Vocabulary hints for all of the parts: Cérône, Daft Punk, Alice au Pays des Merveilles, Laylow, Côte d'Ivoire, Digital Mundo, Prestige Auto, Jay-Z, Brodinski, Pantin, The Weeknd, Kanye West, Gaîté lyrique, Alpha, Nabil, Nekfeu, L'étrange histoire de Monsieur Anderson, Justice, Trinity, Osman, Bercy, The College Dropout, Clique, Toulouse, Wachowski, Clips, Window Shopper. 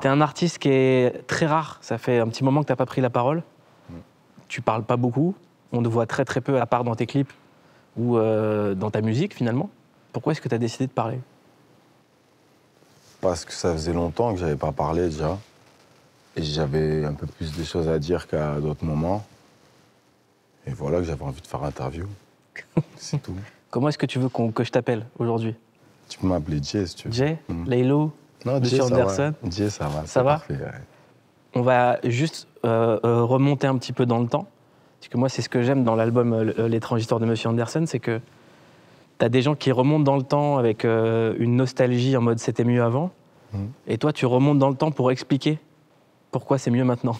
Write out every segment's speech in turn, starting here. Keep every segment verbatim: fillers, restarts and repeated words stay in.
T'es un artiste qui est très rare. Ça fait un petit moment que t'as pas pris la parole. Mm. Tu parles pas beaucoup. On te voit très très peu, à part dans tes clips ou euh, dans ta musique, finalement. Pourquoi est-ce que t'as décidé de parler? Parce que ça faisait longtemps que j'avais pas parlé, déjà. Et j'avais un peu plus de choses à dire qu'à d'autres moments. Et voilà que j'avais envie de faire l'interview. C'est tout. Comment est-ce que tu veux qu'on, que je t'appelle aujourd'hui? Tu peux m'appeler Jay, si tu veux. Jay, mmh. Laylow, Monsieur Anderson. Va. Jay, ça va. Ça va parfait, ouais. On va juste euh, remonter un petit peu dans le temps. Parce que moi, c'est ce que j'aime dans l'album euh, L'étrange histoire de Monsieur Anderson, c'est que tu as des gens qui remontent dans le temps avec euh, une nostalgie en mode c'était mieux avant. Mmh. Et toi, tu remontes dans le temps pour expliquer pourquoi c'est mieux maintenant.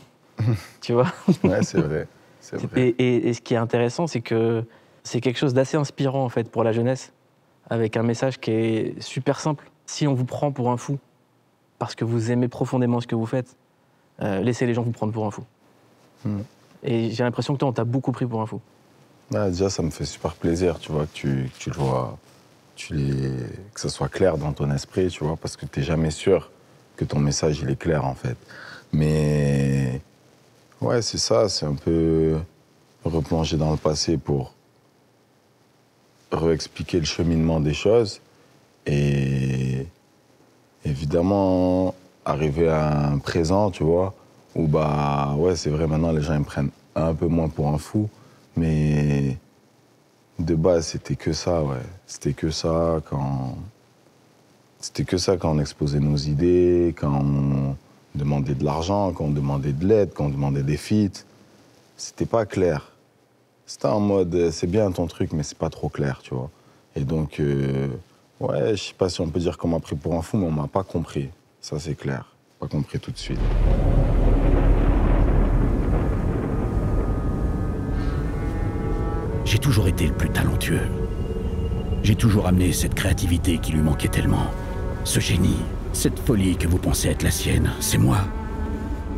Tu vois? Ouais, c'est vrai. C'est vrai. Et, et, et ce qui est intéressant, c'est que c'est quelque chose d'assez inspirant en fait pour la jeunesse, avec un message qui est super simple. Si on vous prend pour un fou, parce que vous aimez profondément ce que vous faites, euh, laissez les gens vous prendre pour un fou. Mmh. Et j'ai l'impression que toi, on t'a beaucoup pris pour un fou. Ah, déjà, ça me fait super plaisir, tu vois, que tu, que tu le vois, tu les... que ça soit clair dans ton esprit, tu vois, parce que t'es jamais sûr que ton message, il est clair, en fait. Mais... ouais, c'est ça, c'est un peu replonger dans le passé pour réexpliquer le cheminement des choses et évidemment arriver à un présent, tu vois, où bah ouais, c'est vrai, maintenant les gens ils me prennent un peu moins pour un fou, mais de base c'était que ça, ouais, c'était que ça quand c'était que ça quand on exposait nos idées, quand on demandait de l'argent, quand on demandait de l'aide, quand on demandait des feats, c'était pas clair. C'était en mode, c'est bien ton truc, mais c'est pas trop clair, tu vois. Et donc, euh, ouais, je sais pas si on peut dire qu'on m'a pris pour un fou, mais on m'a pas compris. Ça, c'est clair. Pas compris tout de suite. J'ai toujours été le plus talentueux. J'ai toujours amené cette créativité qui lui manquait tellement. Ce génie, cette folie que vous pensez être la sienne, c'est moi.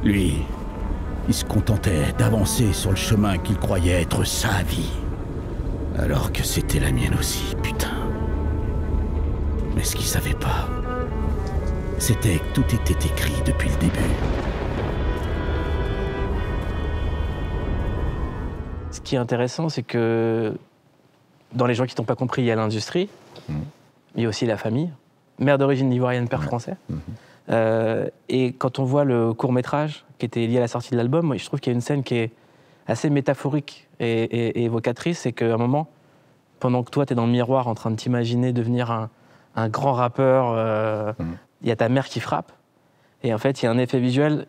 Lui... il se contentait d'avancer sur le chemin qu'il croyait être sa vie. Alors que c'était la mienne aussi, putain. Mais ce qu'il savait pas, c'était que tout était écrit depuis le début. Ce qui est intéressant, c'est que dans les gens qui t'ont pas compris, il y a l'industrie, mmh. il y a aussi la famille. Mère d'origine ivoirienne, père français. Mmh. Euh, et quand on voit le court-métrage qui était lié à la sortie de l'album, je trouve qu'il y a une scène qui est assez métaphorique et, et, et évocatrice, c'est qu'à un moment, pendant que toi, t'es dans le miroir en train de t'imaginer devenir un, un grand rappeur, euh, mmh. y a ta mère qui frappe, et en fait, il y a un effet visuel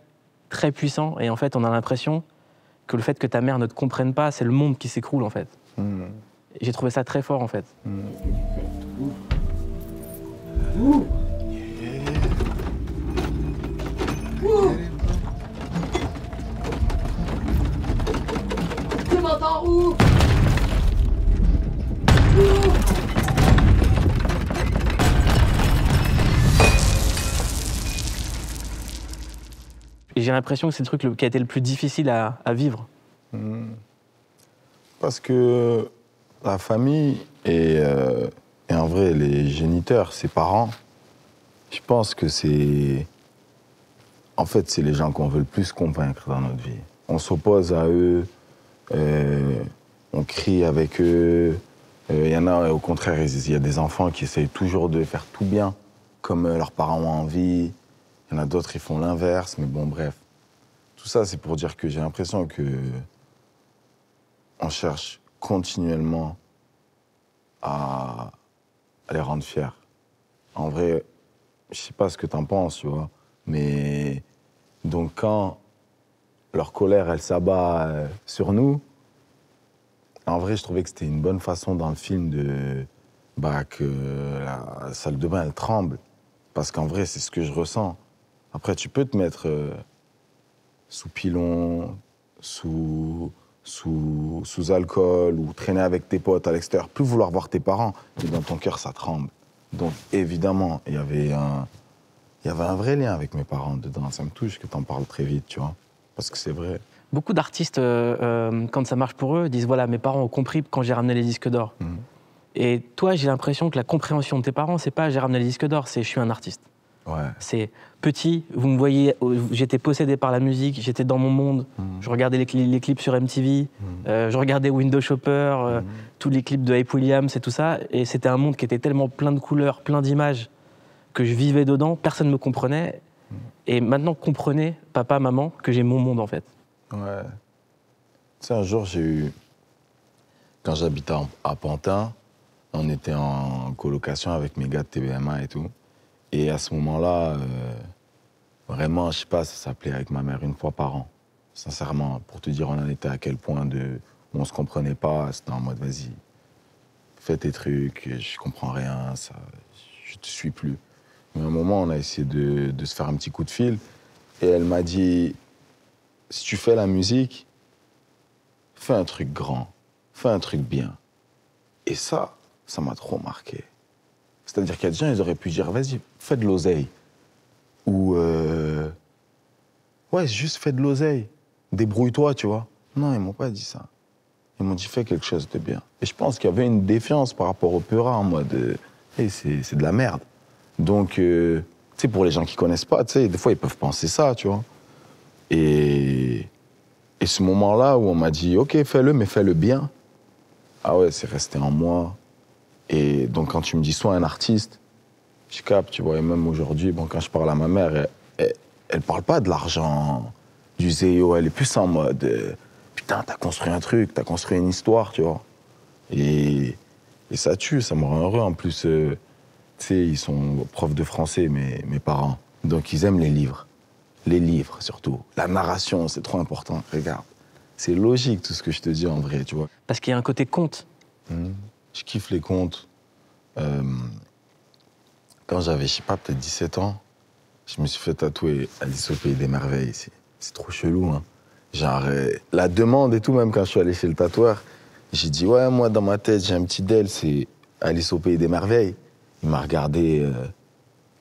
très puissant, et en fait, on a l'impression que le fait que ta mère ne te comprenne pas, c'est le monde qui s'écroule, en fait. Mmh. J'ai trouvé ça très fort, en fait. Mmh. Ouh. Ouh. Tu m'entends où? J'ai l'impression que c'est le truc qui a été le plus difficile à, à vivre. Mmh. Parce que la famille est, euh, est en vrai les géniteurs, ses parents. Je pense que c'est... en fait, c'est les gens qu'on veut le plus convaincre dans notre vie. On s'oppose à eux, euh, on crie avec eux. Il euh, y en a, au contraire, il y a des enfants qui essayent toujours de faire tout bien, comme leurs parents ont envie. Il y en a d'autres qui font l'inverse, mais bon, bref. Tout ça, c'est pour dire que j'ai l'impression que on cherche continuellement à, à les rendre fiers. En vrai, je sais pas ce que t'en penses, tu vois. Mais donc quand leur colère, elle s'abat euh, sur nous, en vrai, je trouvais que c'était une bonne façon dans le film de, bah, que la salle de bain, elle tremble. Parce qu'en vrai, c'est ce que je ressens. Après, tu peux te mettre euh, sous pilon, sous, sous, sous alcool, ou traîner avec tes potes à l'extérieur, plus vouloir voir tes parents, mais dans ton cœur, ça tremble. Donc évidemment, il y avait un... il y avait un vrai lien avec mes parents dedans. Ça me touche que t'en parles très vite, tu vois, parce que c'est vrai. Beaucoup d'artistes, euh, euh, quand ça marche pour eux, disent « voilà, mes parents ont compris quand j'ai ramené les disques d'or mmh. ». Et toi, j'ai l'impression que la compréhension de tes parents, c'est pas « j'ai ramené les disques d'or », c'est « je suis un artiste ». Ouais. C'est petit, vous me voyez, j'étais possédé par la musique, j'étais dans mon monde, mmh. je regardais les, cli les clips sur M T V, mmh. euh, je regardais Window Shopper, euh, mmh. tous les clips de Hype Williams et tout ça, et c'était un monde qui était tellement plein de couleurs, plein d'images, que je vivais dedans, personne ne me comprenait, mmh. et maintenant comprenez, papa, maman, que j'ai mon monde en fait. Ouais. Tu sais, un jour j'ai eu, quand j'habitais à Pantin, on était en colocation avec mes gars de T B M A et tout. Et à ce moment-là, euh, vraiment, je sais pas, ça s'appelait avec ma mère une fois par an. Sincèrement, pour te dire, on en était à quel point de, on se comprenait pas. C'était en mode, vas-y, fais tes trucs, je comprends rien, ça, je te suis plus. Mais à un moment, on a essayé de, de se faire un petit coup de fil. Et elle m'a dit, si tu fais la musique, fais un truc grand, fais un truc bien. Et ça, ça m'a trop marqué. C'est-à-dire qu'il y a des gens, ils auraient pu dire, vas-y, fais de l'oseille. Ou, euh... ouais, juste fais de l'oseille. Débrouille-toi, tu vois. Non, ils m'ont pas dit ça. Ils m'ont dit, fais quelque chose de bien. Et je pense qu'il y avait une défiance par rapport au Pura, en mode, hey, c'est de la merde. Donc, euh, tu sais, pour les gens qui connaissent pas, tu sais, des fois, ils peuvent penser ça, tu vois. Et, et ce moment-là où on m'a dit, OK, fais-le, mais fais-le bien. Ah ouais, c'est resté en moi. Et donc, quand tu me dis, sois un artiste, je capte, tu vois. Et même aujourd'hui, bon, quand je parle à ma mère, elle ne parle pas de l'argent, du zéo. Elle est plus en mode, euh, putain, t'as construit un truc, t'as construit une histoire, tu vois. Et, et ça tue, ça me rend heureux. En plus, euh, tu sais, ils sont profs de français, mes, mes parents. Donc, ils aiment les livres. Les livres, surtout. La narration, c'est trop important. Regarde, c'est logique, tout ce que je te dis en vrai, tu vois. Parce qu'il y a un côté conte. Mmh. Je kiffe les contes. Euh, quand j'avais, je sais pas, peut-être dix-sept ans, je me suis fait tatouer Alice au Pays des Merveilles ici. C'est trop chelou, hein. Genre, euh, la demande et tout, même quand je suis allé chez le tatoueur, j'ai dit, ouais, moi, dans ma tête, j'ai un petit del, c'est Alice au Pays des Merveilles. Il m'a regardé, euh, tu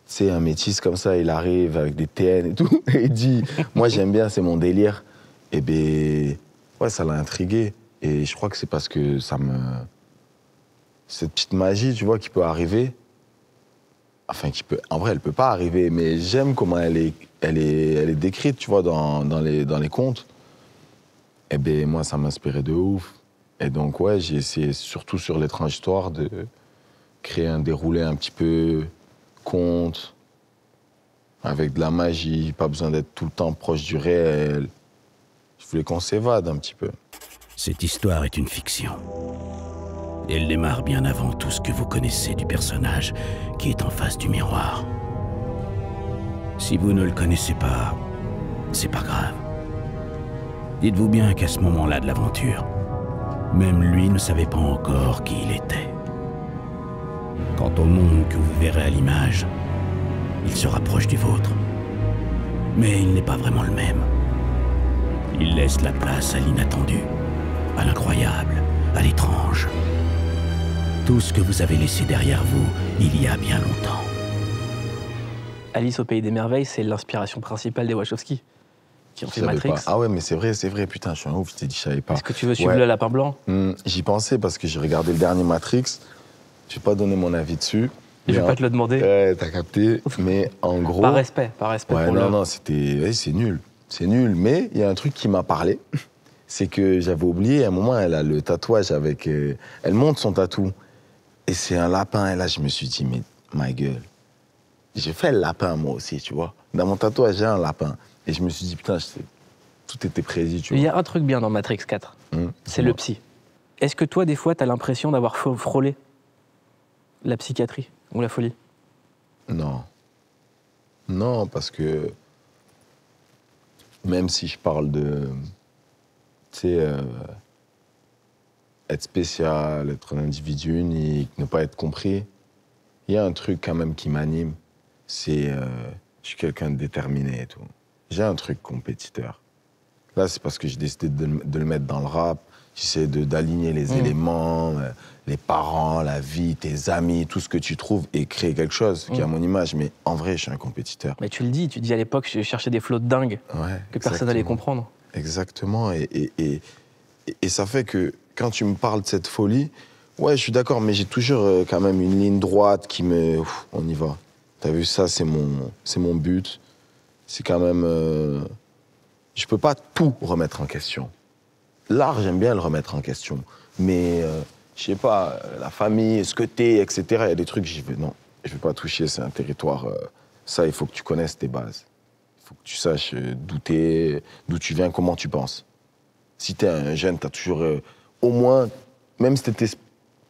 sais, un métis comme ça, il arrive avec des T N et tout, et il dit, moi, j'aime bien, c'est mon délire. Eh ben, ouais, ça l'a intrigué. Et je crois que c'est parce que ça me... cette petite magie, tu vois, qui peut arriver. Enfin, qui peut... En vrai, elle peut pas arriver, mais j'aime comment elle est, elle est, elle est décrite, tu vois, dans, dans, les, dans les contes. Eh bien, moi, ça m'inspirait de ouf. Et donc, ouais, j'ai essayé, surtout sur l'étrange histoire, de créer un déroulé un petit peu conte, avec de la magie, pas besoin d'être tout le temps proche du réel. Je voulais qu'on s'évade un petit peu. Cette histoire est une fiction. Elle démarre bien avant tout ce que vous connaissez du personnage qui est en face du miroir. Si vous ne le connaissez pas, c'est pas grave. Dites-vous bien qu'à ce moment-là de l'aventure, même lui ne savait pas encore qui il était. Quant au monde que vous verrez à l'image, il se rapproche du vôtre. Mais il n'est pas vraiment le même. Il laisse la place à l'inattendu, à l'incroyable, à l'étrange. Tout ce que vous avez laissé derrière vous, il y a bien longtemps. Alice au Pays des Merveilles, c'est l'inspiration principale des Wachowski, qui ont fait Matrix. Pas. Ah ouais, mais c'est vrai, c'est vrai, putain, je suis un ouf, je t'ai dit, je savais pas. Est-ce que tu veux suivre ouais. le lapin blanc? mmh, J'y pensais parce que j'ai regardé le dernier Matrix, je vais pas donner mon avis dessus. Je vais en... pas te le demander. Ouais, t'as capté, mais en gros... Par respect, par respect ouais, pour non, le... non, c'était... Ouais, c'est nul, c'est nul, mais il y a un truc qui m'a parlé. C'est que j'avais oublié, à un moment, elle a le tatouage avec... Euh... Elle monte son tatou. Et c'est un lapin, et là, je me suis dit, mais ma gueule, j'ai fait le lapin, moi aussi, tu vois. Dans mon tatouage, j'ai un lapin. Et je me suis dit, putain, je sais, tout était prédit, tu vois. Il y a un truc bien dans Matrix quatre, mmh, c'est le psy. Est-ce que toi, des fois, t'as l'impression d'avoir frôlé la psychiatrie ou la folie? Non. Non, parce que... Même si je parle de... Tu sais... Euh... être spécial, être un individu unique, ne pas être compris. Il y a un truc quand même qui m'anime, c'est euh, je suis quelqu'un de déterminé et tout. J'ai un truc compétiteur. Là, c'est parce que j'ai décidé de, de le mettre dans le rap. J'essaie d'aligner les mmh. éléments, euh, les parents, la vie, tes amis, tout ce que tu trouves et créer quelque chose mmh. qui est à mon image. Mais en vrai, je suis un compétiteur. Mais tu le dis, tu dis à l'époque, je cherchais des flots de dingue ouais, que exactement. Personne n'allait comprendre. Exactement. Et, et, et, et, et ça fait que quand tu me parles de cette folie, ouais, je suis d'accord, mais j'ai toujours euh, quand même une ligne droite qui me... Ouf, on y va. T'as vu, ça, c'est mon, c'est mon but. C'est quand même... Euh, je peux pas tout remettre en question. L'art, j'aime bien le remettre en question. Mais, euh, je sais pas, la famille, ce que t'es, et cetera. Il y a des trucs, j'y vais. Non, je vais pas toucher, c'est un territoire... Euh, ça, il faut que tu connaisses tes bases. Il faut que tu saches d'où t'es, d'où tu viens, comment tu penses. Si t'es un jeune, t'as toujours... Euh, au moins, même si t'étais...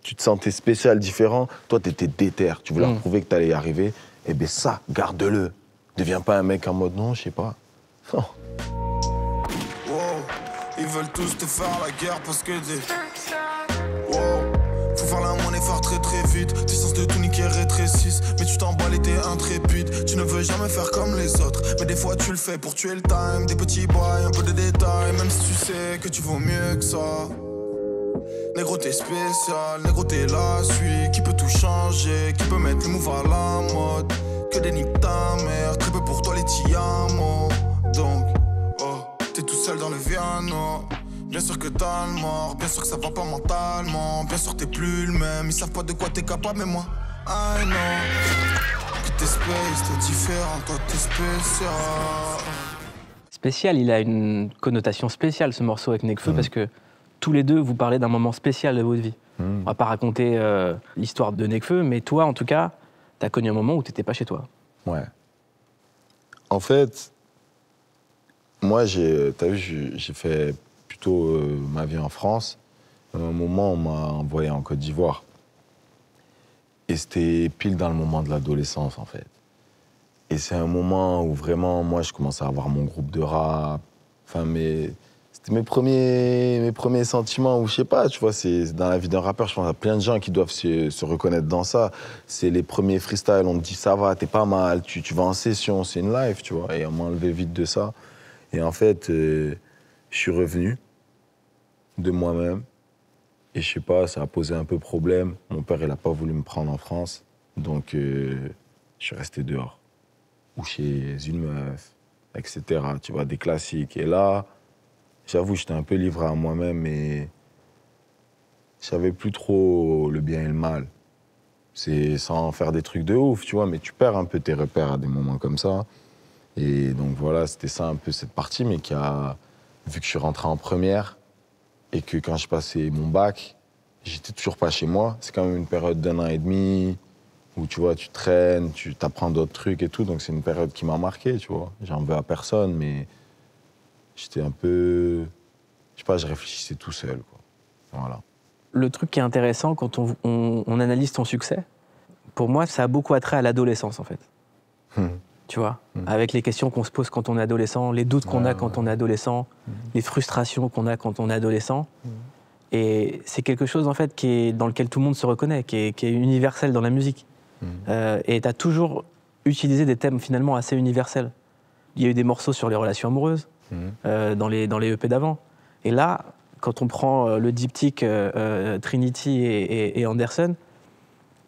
tu te sentais spécial, différent, toi, tu étais déter, tu voulais mmh. prouver que tu allais y arriver, eh bien ça, garde-le. Deviens pas un mec en mode, non, je sais pas. Non. Wow, ils veulent tous te faire la guerre parce que des... Wow, faut faire la monnaie, faire très très vite, tes sens de tout niquer rétrécissent, mais tu t'emballes et t'es intrépide, tu ne veux jamais faire comme les autres, mais des fois tu le fais pour tuer le time, des petits bails, un peu de détails, même si tu sais que tu vaux mieux que ça. Négro t'es spécial, négro t'es la suite. Qui peut tout changer, qui peut mettre le move à la mode. Que dénique ta mère, très peu pour toi les tiamo. Donc, oh, t'es tout seul dans le Viano. Bien sûr que t'as le mort, bien sûr que ça va pas mentalement. Bien sûr t'es plus le même, ils savent pas de quoi t'es capable. Mais moi, I know que t'es space, t'es différent, toi t'es spécial. Spécial, il a une connotation spéciale ce morceau avec Nekfeu mmh. parce que tous les deux, vous parlez d'un moment spécial de votre vie. Mmh. On va pas raconter euh, l'histoire de Nekfeu, mais toi, en tout cas, t'as connu un moment où t'étais pas chez toi. Ouais. En fait, moi, j'ai, t'as vu, j'ai fait plutôt euh, ma vie en France. À un moment, on m'a envoyé en Côte d'Ivoire. Et c'était pile dans le moment de l'adolescence, en fait. Et c'est un moment où vraiment, moi, je commençais à avoir mon groupe de rap. Enfin, mais... C'était mes premiers, mes premiers sentiments, ou je sais pas, tu vois, c'est dans la vie d'un rappeur, je pense à plein de gens qui doivent se, se reconnaître dans ça. C'est les premiers freestyles, on te dit ça va, t'es pas mal, tu, tu vas en session, c'est une live, tu vois, et on m'enlevait vite de ça. Et en fait, euh, je suis revenu de moi-même, et je sais pas, ça a posé un peu problème. Mon père, il a pas voulu me prendre en France, donc euh, je suis resté dehors, ou chez une meuf, et cetera, tu vois, des classiques. Et là, j'avoue, j'étais un peu livré à moi-même et je savais plus trop le bien et le mal. C'est sans faire des trucs de ouf, tu vois, mais tu perds un peu tes repères à des moments comme ça. Et donc voilà, c'était ça un peu cette partie, mais qui a, vu que je suis rentré en première et que quand je passais mon bac, j'étais toujours pas chez moi. C'est quand même une période d'un an et demi où tu vois, tu traînes, tu t'apprends d'autres trucs et tout. Donc c'est une période qui m'a marqué, tu vois. J'en veux à personne, mais... J'étais un peu... Je sais pas, je réfléchissais tout seul, quoi. Voilà. Le truc qui est intéressant quand on, on, on analyse ton succès, pour moi, ça a beaucoup attrait à l'adolescence, en fait. Mmh. Tu vois, mmh. avec les questions qu'on se pose quand on est adolescent, les doutes qu'on ouais, a quand ouais. on est adolescent, mmh. les frustrations qu'on a quand on est adolescent. Mmh. Et c'est quelque chose, en fait, qui est, dans lequel tout le monde se reconnaît, qui est, qui est universel dans la musique. Mmh. Euh, et t'as toujours utilisé des thèmes, finalement, assez universels. Il y a eu des morceaux sur les relations amoureuses, Mmh. Euh, dans, les, dans les E P d'avant. Et là, quand on prend euh, le diptyque euh, euh, Trinity et, et, et Anderson,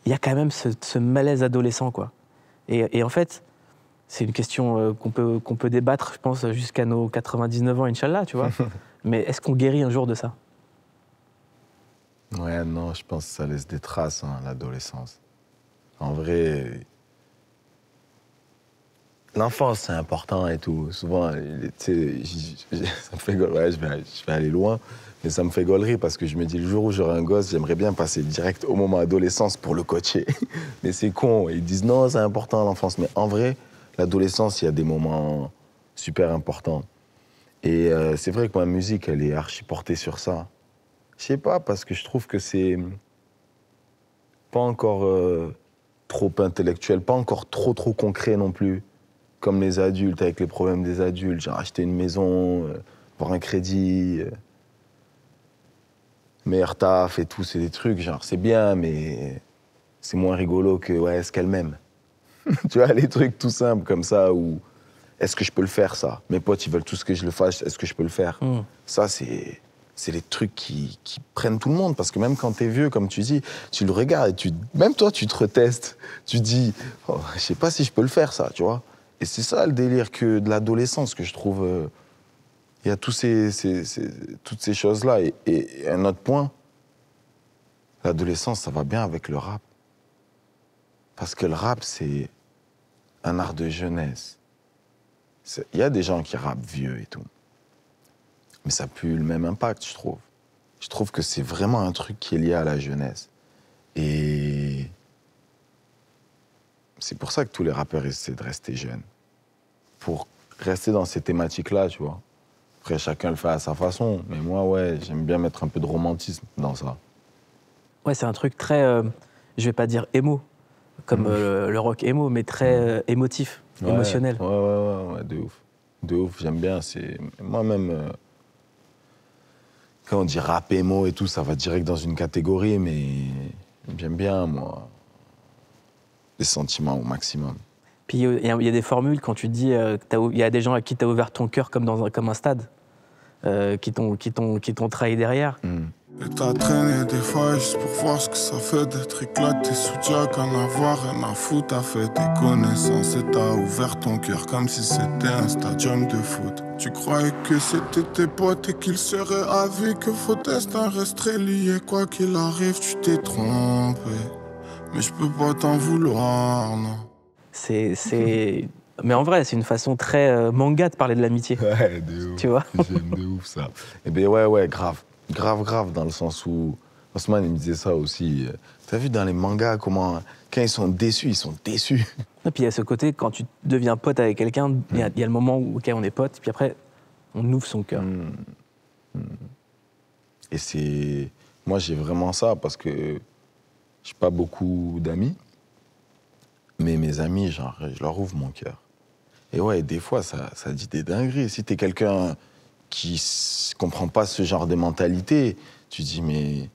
il y a quand même ce, ce malaise adolescent, quoi. Et, et en fait, c'est une question euh, qu'on peut, qu'on peut débattre, je pense, jusqu'à nos quatre-vingt-dix-neuf ans, Inch'Allah, tu vois. Mais est-ce qu'on guérit un jour de ça? Ouais, non, je pense que ça laisse des traces, hein, l'adolescence. En vrai... L'enfance, c'est important et tout. Souvent, tu sais, ça me fait gaulerie. Ouais, je, je vais aller loin, mais ça me fait gaulerie parce que je me dis, le jour où j'aurai un gosse, j'aimerais bien passer direct au moment adolescence pour le coacher. Mais c'est con. Ils disent, non, c'est important, l'enfance. Mais en vrai, l'adolescence, il y a des moments super importants. Et euh, c'est vrai que ma musique, elle est archi portée sur ça. Je sais pas, parce que je trouve que c'est pas encore euh, trop intellectuel, pas encore trop, trop concret non plus. Comme les adultes, avec les problèmes des adultes, genre acheter une maison, euh, avoir un crédit, euh, meilleur taf et tout, c'est des trucs, genre c'est bien, mais c'est moins rigolo que ouais, est-ce qu'elle m'aime? Tu vois, les trucs tout simples comme ça, où est-ce que je peux le faire ça? Mes potes, ils veulent tous que je le fasse, est-ce que je peux le faire? Mmh. Ça, c'est les trucs qui, qui prennent tout le monde, parce que même quand t'es vieux, comme tu dis, tu le regardes et tu, même toi, tu te retestes, tu dis, oh, je sais pas si je peux le faire ça, tu vois? Et c'est ça le délire que de l'adolescence que je trouve. Euh, il y a tous ces, ces, ces, toutes ces choses-là. Et, et, et un autre point, l'adolescence, ça va bien avec le rap. Parce que le rap, c'est un art de jeunesse. Il y a des gens qui rappent vieux et tout. Mais ça pue le même impact, je trouve. Je trouve que c'est vraiment un truc qui est lié à la jeunesse. Et c'est pour ça que tous les rappeurs essaient de rester jeunes. Pour rester dans ces thématiques-là, tu vois. Après, chacun le fait à sa façon. Mais moi, ouais, j'aime bien mettre un peu de romantisme dans ça. Ouais, c'est un truc très, euh, je vais pas dire émo, comme mmh. euh, le rock émo, mais très euh, émotif, ouais, émotionnel. Ouais, ouais, ouais, ouais, de ouf. De ouf, j'aime bien. Moi-même, euh, quand on dit rap émo et tout, ça va direct dans une catégorie, mais j'aime bien, moi, les sentiments au maximum. Puis il y, y a des formules quand tu dis, euh, il y a des gens à qui tu as ouvert ton cœur comme dans un, comme un stade, euh, qui t'ont trahi derrière. Mmh. Et t'as traîné des fois juste pour voir ce que ça fait d'être éclaté sous Jack, en avoir rien à foutre, t'as fait tes connaissances et t'as ouvert ton cœur comme si c'était un stadium de foot. Tu croyais que c'était tes potes et qu'ils seraient avis que vos destins resteraient liés, quoi qu'il arrive tu t'es trompé, mais je peux pas t'en vouloir, non. C'est... c'est... Mais en vrai, c'est une façon très euh, manga de parler de l'amitié. Ouais, de ouf. Tu vois. J'aime de ouf ça. Eh ben ouais, ouais, grave. Grave, grave, dans le sens où Osman, il me disait ça aussi. T'as vu dans les mangas comment, quand ils sont déçus, ils sont déçus. Et puis il y a ce côté, quand tu deviens pote avec quelqu'un, il mmh. y, y a le moment où, OK, on est pote, puis après, on ouvre son cœur. Mmh. Mmh. Et c'est... Moi, j'ai vraiment ça, parce que j'ai pas beaucoup d'amis, mais mes amis, genre, je leur ouvre mon cœur. Et ouais, des fois, ça, ça dit des dingueries. Si t'es quelqu'un qui ne comprend pas ce genre de mentalité, tu dis, mais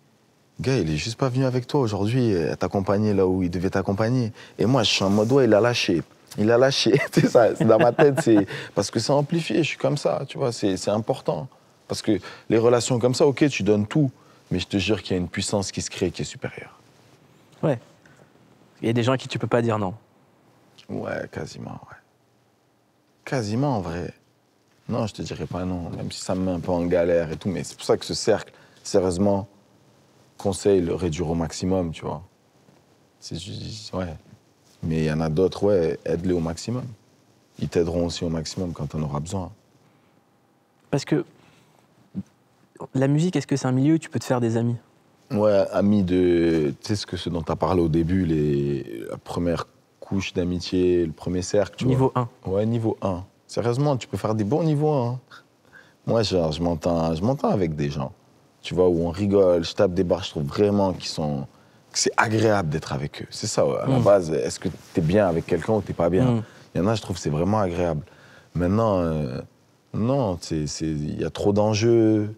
gars, il est juste pas venu avec toi aujourd'hui, t'accompagner là où il devait t'accompagner. Et moi, je suis en mode, ouais, il a lâché, il a lâché. Ça, dans ma tête, c'est parce que c'est amplifié, je suis comme ça, tu vois, c'est important. Parce que les relations comme ça, OK, tu donnes tout, mais je te jure qu'il y a une puissance qui se crée qui est supérieure. Ouais. Il y a des gens à qui tu peux pas dire non. Ouais, quasiment, ouais. Quasiment, en vrai. Non, je te dirais pas non, même si ça me met un peu en galère et tout, mais c'est pour ça que ce cercle, sérieusement, conseille le réduire au maximum, tu vois. C'est juste, ouais. Mais il y en a d'autres, ouais, aide-les au maximum. Ils t'aideront aussi au maximum quand t'en auras besoin. Parce que la musique, est-ce que c'est un milieu où tu peux te faire des amis? Ouais, amis de, tu sais ce que ce dont t'as parlé au début, les, la première couche d'amitié, le premier cercle, tu vois. Niveau un. Ouais, niveau un. Sérieusement, tu peux faire des bons niveaux. Hein. Moi, genre, je m'entends avec des gens, tu vois, où on rigole, je tape des barres, je trouve vraiment qu'ils sont... que c'est agréable d'être avec eux. C'est ça, ouais. À mmh. la base, est-ce que t'es bien avec quelqu'un ou t'es pas bien? mmh. Il y en a, je trouve c'est vraiment agréable. Maintenant, euh, non, il y a trop d'enjeux.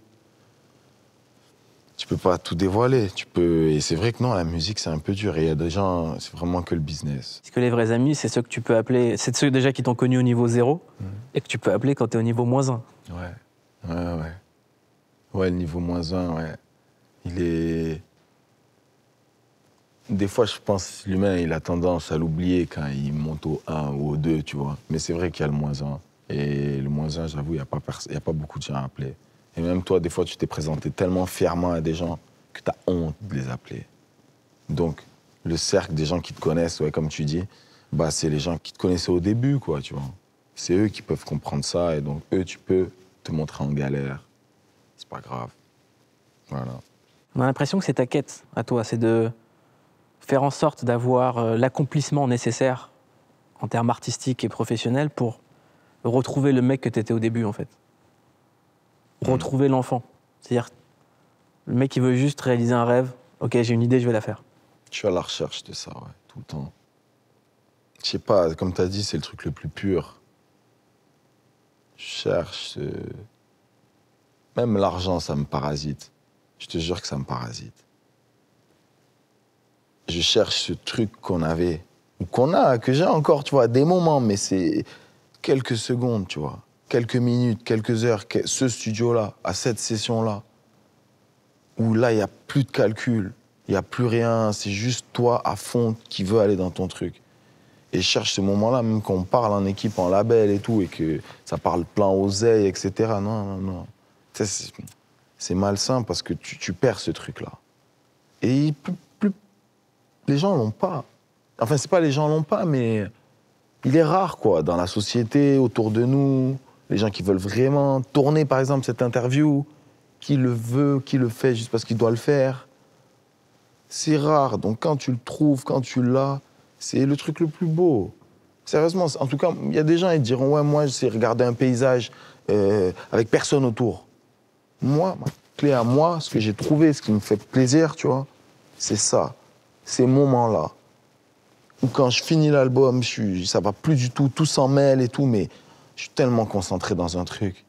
Tu peux pas tout dévoiler, tu peux... Et c'est vrai que non, la musique, c'est un peu dur. Et il y a des gens, c'est vraiment que le business. Parce que les vrais amis, c'est ceux que tu peux appeler... C'est ceux déjà qui t'ont connu au niveau zéro mmh. et que tu peux appeler quand t'es au niveau moins un. Ouais, ouais, ouais. Ouais, le niveau moins un, ouais. Il est... Des fois, je pense l'humain, il a tendance à l'oublier quand il monte au un ou au deux, tu vois. Mais c'est vrai qu'il y a le moins un. Et le moins un, j'avoue, il n'y a, pers... a pas beaucoup de gens à appeler. Et même toi, des fois, tu t'es présenté tellement fièrement à des gens que t'as honte de les appeler. Donc, le cercle des gens qui te connaissent, ouais, comme tu dis, bah, c'est les gens qui te connaissaient au début, quoi, tu vois. C'est eux qui peuvent comprendre ça, et donc, eux, tu peux te montrer en galère. C'est pas grave. Voilà. On a l'impression que c'est ta quête, à toi, c'est de faire en sorte d'avoir l'accomplissement nécessaire en termes artistiques et professionnels pour retrouver le mec que t'étais au début, en fait. Retrouver l'enfant. C'est-à-dire, le mec, il veut juste réaliser un rêve. OK, j'ai une idée, je vais la faire. Je suis à la recherche de ça, ouais, tout le temps. Je sais pas, comme tu as dit, c'est le truc le plus pur. Je cherche... Euh... Même l'argent, ça me parasite. Je te jure que ça me parasite. Je cherche ce truc qu'on avait, ou qu'on a, que j'ai encore, tu vois, des moments, mais c'est quelques secondes, tu vois. Quelques minutes, quelques heures, ce studio-là, à cette session-là, où là, il n'y a plus de calcul, il n'y a plus rien, c'est juste toi à fond qui veux aller dans ton truc. Et je cherche ce moment-là, même quand on parle en équipe, en label et tout, et que ça parle plein oseille, et cetera. Non, non, non. C'est malsain parce que tu, tu perds ce truc-là. Et plus, plus, les gens l'ont pas. Enfin, c'est pas les gens l'ont pas, mais il est rare, quoi, dans la société, autour de nous, les gens qui veulent vraiment tourner, par exemple, cette interview, qui le veut, qui le fait juste parce qu'il doit le faire. C'est rare, donc quand tu le trouves, quand tu l'as, c'est le truc le plus beau. Sérieusement, en tout cas, il y a des gens, ils diront « Ouais, moi, je sais regarder un paysage euh, avec personne autour. » Moi, ma clé à moi, ce que j'ai trouvé, ce qui me fait plaisir, tu vois, c'est ça, ces moments-là. Ou quand je finis l'album, ça va plus du tout, tout s'en mêle et tout, mais je suis tellement concentré dans un truc.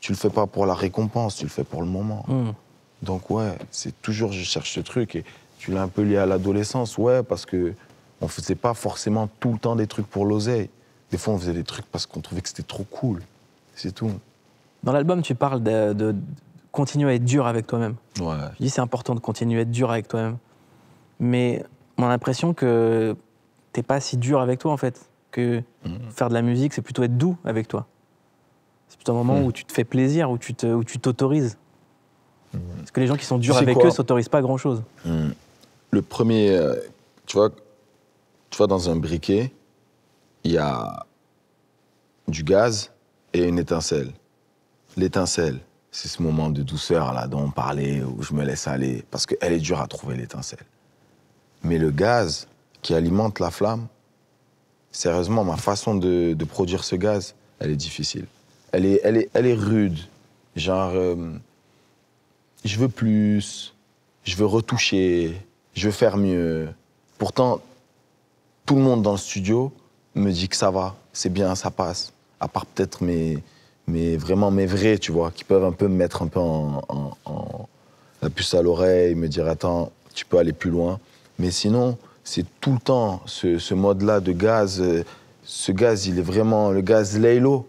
Tu le fais pas pour la récompense, tu le fais pour le moment. Mmh. Donc ouais, c'est toujours je cherche ce truc et tu l'as un peu lié à l'adolescence, ouais, parce que on faisait pas forcément tout le temps des trucs pour l'oseille. Des fois, on faisait des trucs parce qu'on trouvait que c'était trop cool, c'est tout. Dans l'album, tu parles de, de continuer à être dur avec toi-même. Ouais. Je dis c'est important de continuer à être dur avec toi-même, mais on a l'impression que t'es pas si dur avec toi en fait. Que mmh. faire de la musique, c'est plutôt être doux avec toi. C'est plutôt un moment mmh. où tu te fais plaisir, où tu te, où tu t'autorises. Parce que les gens qui sont durs tu sais avec quoi? Eux ne s'autorisent pas à grand-chose. Mmh. Le premier, euh, tu vois, tu vois, dans un briquet, il y a du gaz et une étincelle. L'étincelle, c'est ce moment de douceur là, dont on parlait, où je me laisse aller, parce qu'elle est dure à trouver, l'étincelle. Mais le gaz qui alimente la flamme, sérieusement, ma façon de, de produire ce gaz, elle est difficile. Elle est, elle est, elle est rude, genre... Euh, je veux plus, je veux retoucher, je veux faire mieux. Pourtant, tout le monde dans le studio me dit que ça va, c'est bien, ça passe. À part peut-être mes, mes, vraiment mes vrais, tu vois, qui peuvent un peu me mettre un peu en, en, en la puce à l'oreille, me dire, attends, tu peux aller plus loin. Mais sinon, c'est tout le temps ce, ce mode-là de gaz. Ce gaz, il est vraiment, le gaz Laylow,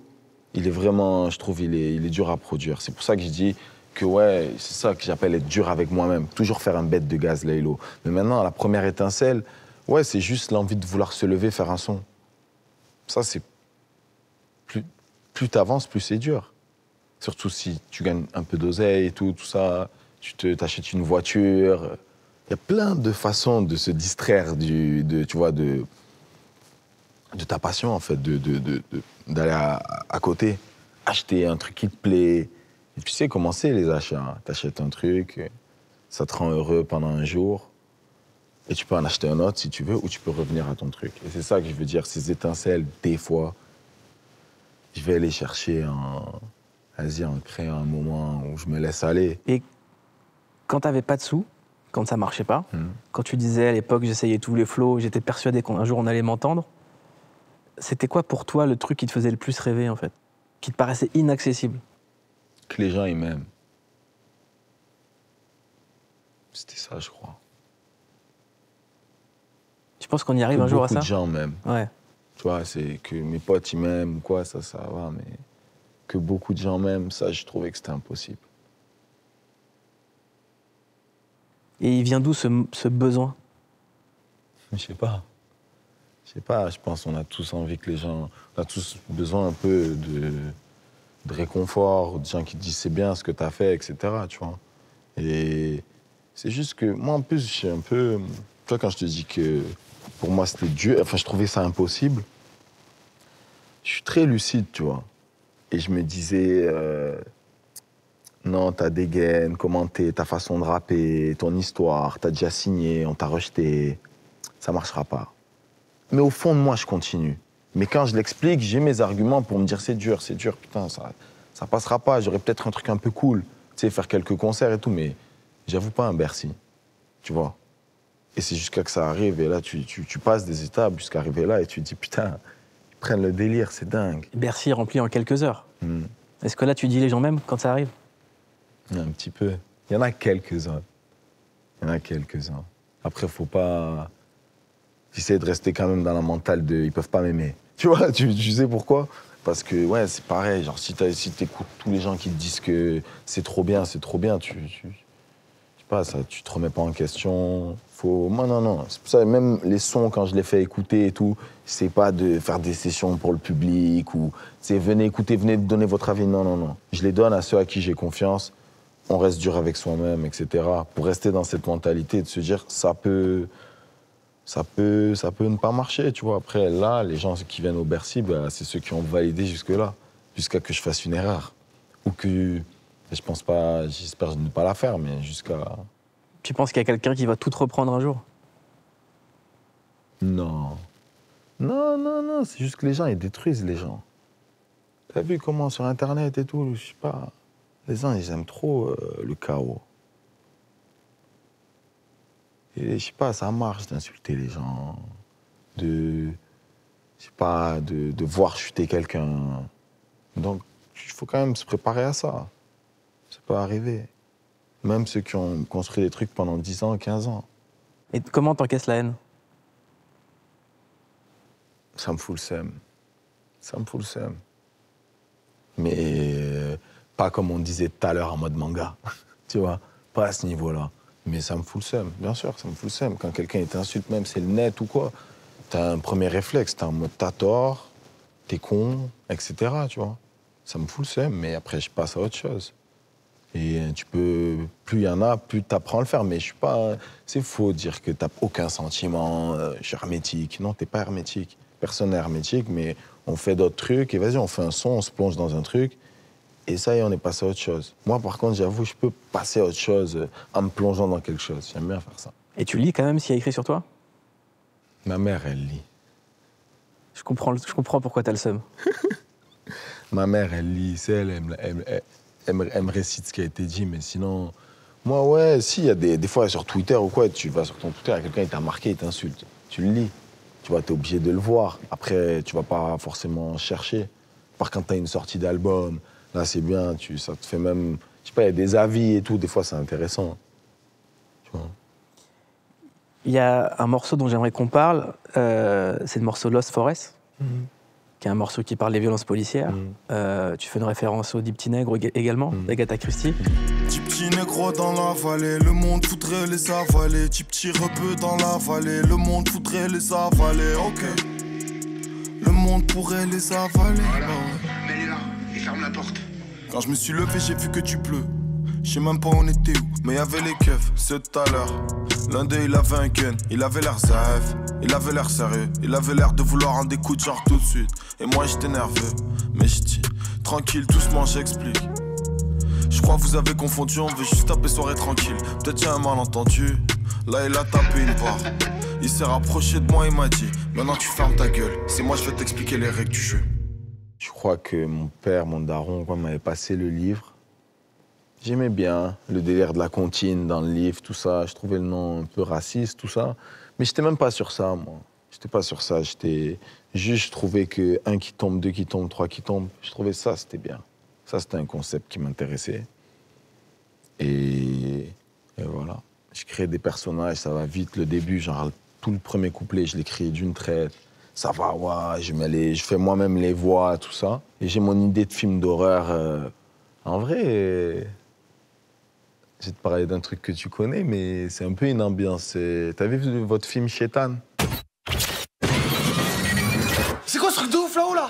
il est vraiment, je trouve, il est, il est dur à produire. C'est pour ça que je dis... que ouais, c'est ça que j'appelle être dur avec moi-même. Toujours faire un bête de gaz, Laylow. Mais maintenant, la première étincelle, ouais, c'est juste l'envie de vouloir se lever, faire un son. Ça, c'est... Plus, plus t'avances, plus c'est dur. Surtout si tu gagnes un peu d'oseille et tout, tout ça. Tu te, t'achètes une voiture. Il y a plein de façons de se distraire du, de, tu vois, de, de ta passion, en fait, de, de, de, de, d'aller à, à côté. Acheter un truc qui te plaît. Et tu sais comment c'est les achats. T'achètes un truc, ça te rend heureux pendant un jour, et tu peux en acheter un autre si tu veux, ou tu peux revenir à ton truc. Et c'est ça que je veux dire, ces étincelles, des fois, je vais les chercher en, Asie, en créant un moment où je me laisse aller. Et quand t'avais pas de sous, quand ça marchait pas, mmh. quand tu disais à l'époque j'essayais tous les flows, j'étais persuadé qu'un jour on allait m'entendre, c'était quoi pour toi le truc qui te faisait le plus rêver en fait, qui te paraissait inaccessible? Que les gens ils m'aiment. C'était ça, je crois. Tu penses qu'on y arrive que un jour à ça? Beaucoup de gens m'aiment. Ouais. Tu vois, c'est que mes potes ils m'aiment ou quoi, ça, ça va, mais que beaucoup de gens m'aiment, ça, je trouvais que c'était impossible. Et il vient d'où ce, ce besoin? Je sais pas. Je sais pas, je pense qu'on a tous envie que les gens... On a tous besoin un peu de... de réconfort, des gens qui te disent c'est bien ce que t'as fait, et cetera. Tu vois. Et c'est juste que moi en plus, je suis un peu... Tu vois, quand je te dis que pour moi c'était dur, enfin je trouvais ça impossible, je suis très lucide, tu vois. Et je me disais, euh... non, ta dégaine, comment t'es, ta façon de rapper, ton histoire, t'as déjà signé, on t'a rejeté, ça marchera pas. Mais au fond de moi, je continue. Mais quand je l'explique, j'ai mes arguments pour me dire c'est dur, c'est dur, putain, ça, ça passera pas, j'aurais peut-être un truc un peu cool, tu sais, faire quelques concerts et tout, mais j'avoue pas un Bercy, tu vois. Et c'est jusqu'à que ça arrive, et là, tu, tu, tu passes des étapes jusqu'à arriver là, et tu te dis, putain, ils prennent le délire, c'est dingue. Bercy rempli en quelques heures. Mmh. Est-ce que là, tu dis les gens même quand ça arrive? Un petit peu. Il y en a quelques-uns. Il y en a quelques-uns. Après, faut pas... J'essaie de rester quand même dans la mentale de « ils peuvent pas m'aimer ». Tu vois, tu, tu sais pourquoi? Parce que, ouais, c'est pareil, genre si t'as, si t'écoutes tous les gens qui te disent que c'est trop bien, c'est trop bien, tu... tu je sais pas, ça, tu te remets pas en question, faut... Moi, non, non, c'est pour ça, même les sons, quand je les fais écouter et tout, c'est pas de faire des sessions pour le public ou... C'est venez écouter, venez donner votre avis, non, non, non. Je les donne à ceux à qui j'ai confiance, on reste dur avec soi-même, et cetera. Pour rester dans cette mentalité de se dire « ça peut... ça peut, ça peut ne pas marcher, tu vois. Après, là, les gens qui viennent au Bercy, bah, c'est ceux qui ont validé jusque-là, jusqu'à que je fasse une erreur. Ou que, je pense pas, j'espère ne pas la faire, mais jusqu'à... Tu penses qu'il y a quelqu'un qui va tout reprendre un jour? Non. Non, non, non, c'est juste que les gens, ils détruisent les gens. T'as vu comment sur Internet et tout, je sais pas... Les gens, ils aiment trop euh, le chaos. Et je sais pas, ça marche d'insulter les gens, de... Je sais pas, de, de voir chuter quelqu'un. Donc, il faut quand même se préparer à ça. Ça peut arriver. Même ceux qui ont construit des trucs pendant dix ans, quinze ans. Et comment t'encaisses la haine? Ça me fout le seum. Ça me fout le seum. Mais euh, pas comme on disait tout à l'heure en mode manga. Tu vois, pas à ce niveau-là. Mais ça me fout le seum, bien sûr, ça me fout le seum. Quand quelqu'un t'insulte, même c'est le net ou quoi, t'as un premier réflexe, t'as un mode t'as tort, t'es con, et cetera. Tu vois, ça me fout le seum, mais après je passe à autre chose. Et tu peux, plus il y en a, plus t'apprends à le faire. Mais je suis pas, c'est faux de dire que t'as aucun sentiment, euh, je suis hermétique. Non, t'es pas hermétique. Personne n'est hermétique, mais on fait d'autres trucs et vas-y, on fait un son, on se plonge dans un truc. Et ça y est, on est passé à autre chose. Moi, par contre, j'avoue, je peux passer à autre chose en me plongeant dans quelque chose. J'aime bien faire ça. Et tu lis quand même s'il y a écrit sur toi? Ma mère, elle lit. Je comprends, je comprends pourquoi t'as le seum. Ma mère, elle lit. C'est elle, elle, elle, elle, elle, elle me récite ce qui a été dit, mais sinon... Moi, ouais, si, il y a des, des fois sur Twitter ou quoi, tu vas sur ton Twitter, il y a quelqu'un qui t'a marqué, il t'insulte. Tu le lis. Tu vois, t'es obligé de le voir. Après, tu vas pas forcément chercher. Par contre, t'as une sortie d'album... Là, c'est bien, tu, ça te fait même... Je sais pas, il y a des avis et tout, des fois, c'est intéressant. Tu vois. Il y a un morceau dont j'aimerais qu'on parle, euh, c'est le morceau Lost Forest, mm-hmm. qui est un morceau qui parle des violences policières. Mm-hmm. euh, tu fais une référence au Dix Petits Nègres également, mm-hmm. d'Agatha Christie. Dix petits nègres dans la vallée, le monde foutrait les avaler. Dix petits rebeux dans la vallée, le monde foutrait les avaler. OK, le monde pourrait les avaler. Voilà. Ferme la porte. Quand je me suis levé, j'ai vu que tu pleus. Je sais même pas où on était où, mais y'avait les keufs, c'est tout à l'heure. L'un d'eux, il avait un gun, il avait l'air zaf, il avait l'air sérieux, il avait l'air de vouloir un découp de genre tout de suite. Et moi, j'étais nerveux, mais j'dis, tranquille, doucement, j'explique. Je crois que vous avez confondu, on veut juste taper soirée tranquille. Peut-être y'a un malentendu, là, il a tapé une barre. Il s'est rapproché de moi, il m'a dit, maintenant tu fermes ta gueule, c'est moi, je vais t'expliquer les règles du jeu. Je crois que mon père, mon daron, m'avait passé le livre. J'aimais bien le délire de la comptine dans le livre, tout ça. Je trouvais le nom un peu raciste, tout ça. Mais j'étais même pas sur ça, moi. J'étais pas sur ça. J'étais juste, je trouvais que un qui tombe, deux qui tombent, trois qui tombent. Je trouvais ça, c'était bien. Ça, c'était un concept qui m'intéressait. Et... Et voilà. Je crée des personnages, ça va vite. Le début, genre, tout le premier couplet, je l'écris d'une traite. Ça va, ouais, je, mets les, je fais moi-même les voix, tout ça. Et j'ai mon idée de film d'horreur. Euh, en vrai, euh, je vais te parler d'un truc que tu connais, mais c'est un peu une ambiance. Euh, T'as vu votre film Chétan? C'est quoi ce truc de ouf là-haut là?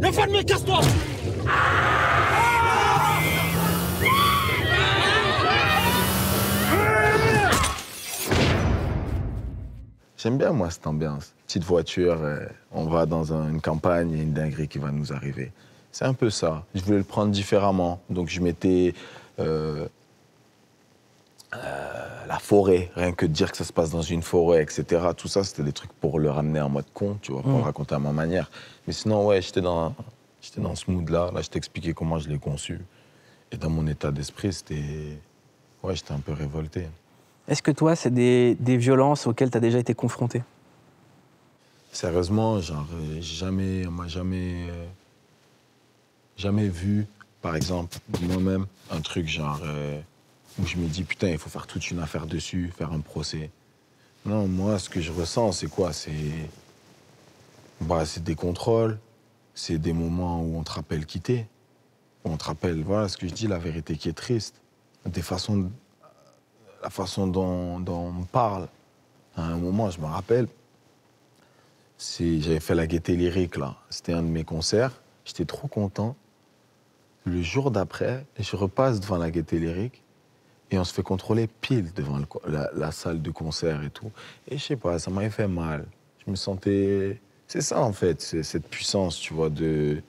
Le fan mais casse-toi! J'aime bien, moi, cette ambiance. Petite voiture, on va dans une campagne, il y a une dinguerie qui va nous arriver. C'est un peu ça. Je voulais le prendre différemment. Donc, je mettais euh, euh, la forêt, rien que de dire que ça se passe dans une forêt, et cetera. Tout ça, c'était des trucs pour le ramener en mode con, tu vois, pour mmh. le raconter à ma manière. Mais sinon, ouais, j'étais dans, j'étais dans ce mood-là. Là, je t'expliquais comment je l'ai conçu. Et dans mon état d'esprit, c'était... Ouais, j'étais un peu révolté. Est-ce que toi, c'est des, des violences auxquelles tu as déjà été confronté? Sérieusement, genre, jamais, on m'a jamais, euh, jamais vu, par exemple, moi-même, un truc genre euh, où je me dis, putain, il faut faire toute une affaire dessus, faire un procès. Non, moi, ce que je ressens, c'est quoi? C'est bah, c'est des contrôles, c'est des moments où on te rappelle quitter, où on te rappelle, voilà ce que je dis, la vérité qui est triste, des façons... de, la façon dont, dont on parle, à un moment, je me rappelle, j'avais fait la Gaîté lyrique, là. C'était un de mes concerts, j'étais trop content. Le jour d'après, je repasse devant la Gaîté lyrique Et on se fait contrôler pile devant le, la, la salle de concert et tout. Et je sais pas, ça m'avait fait mal. Je me sentais... C'est ça, en fait, c'est cette puissance, tu vois, de...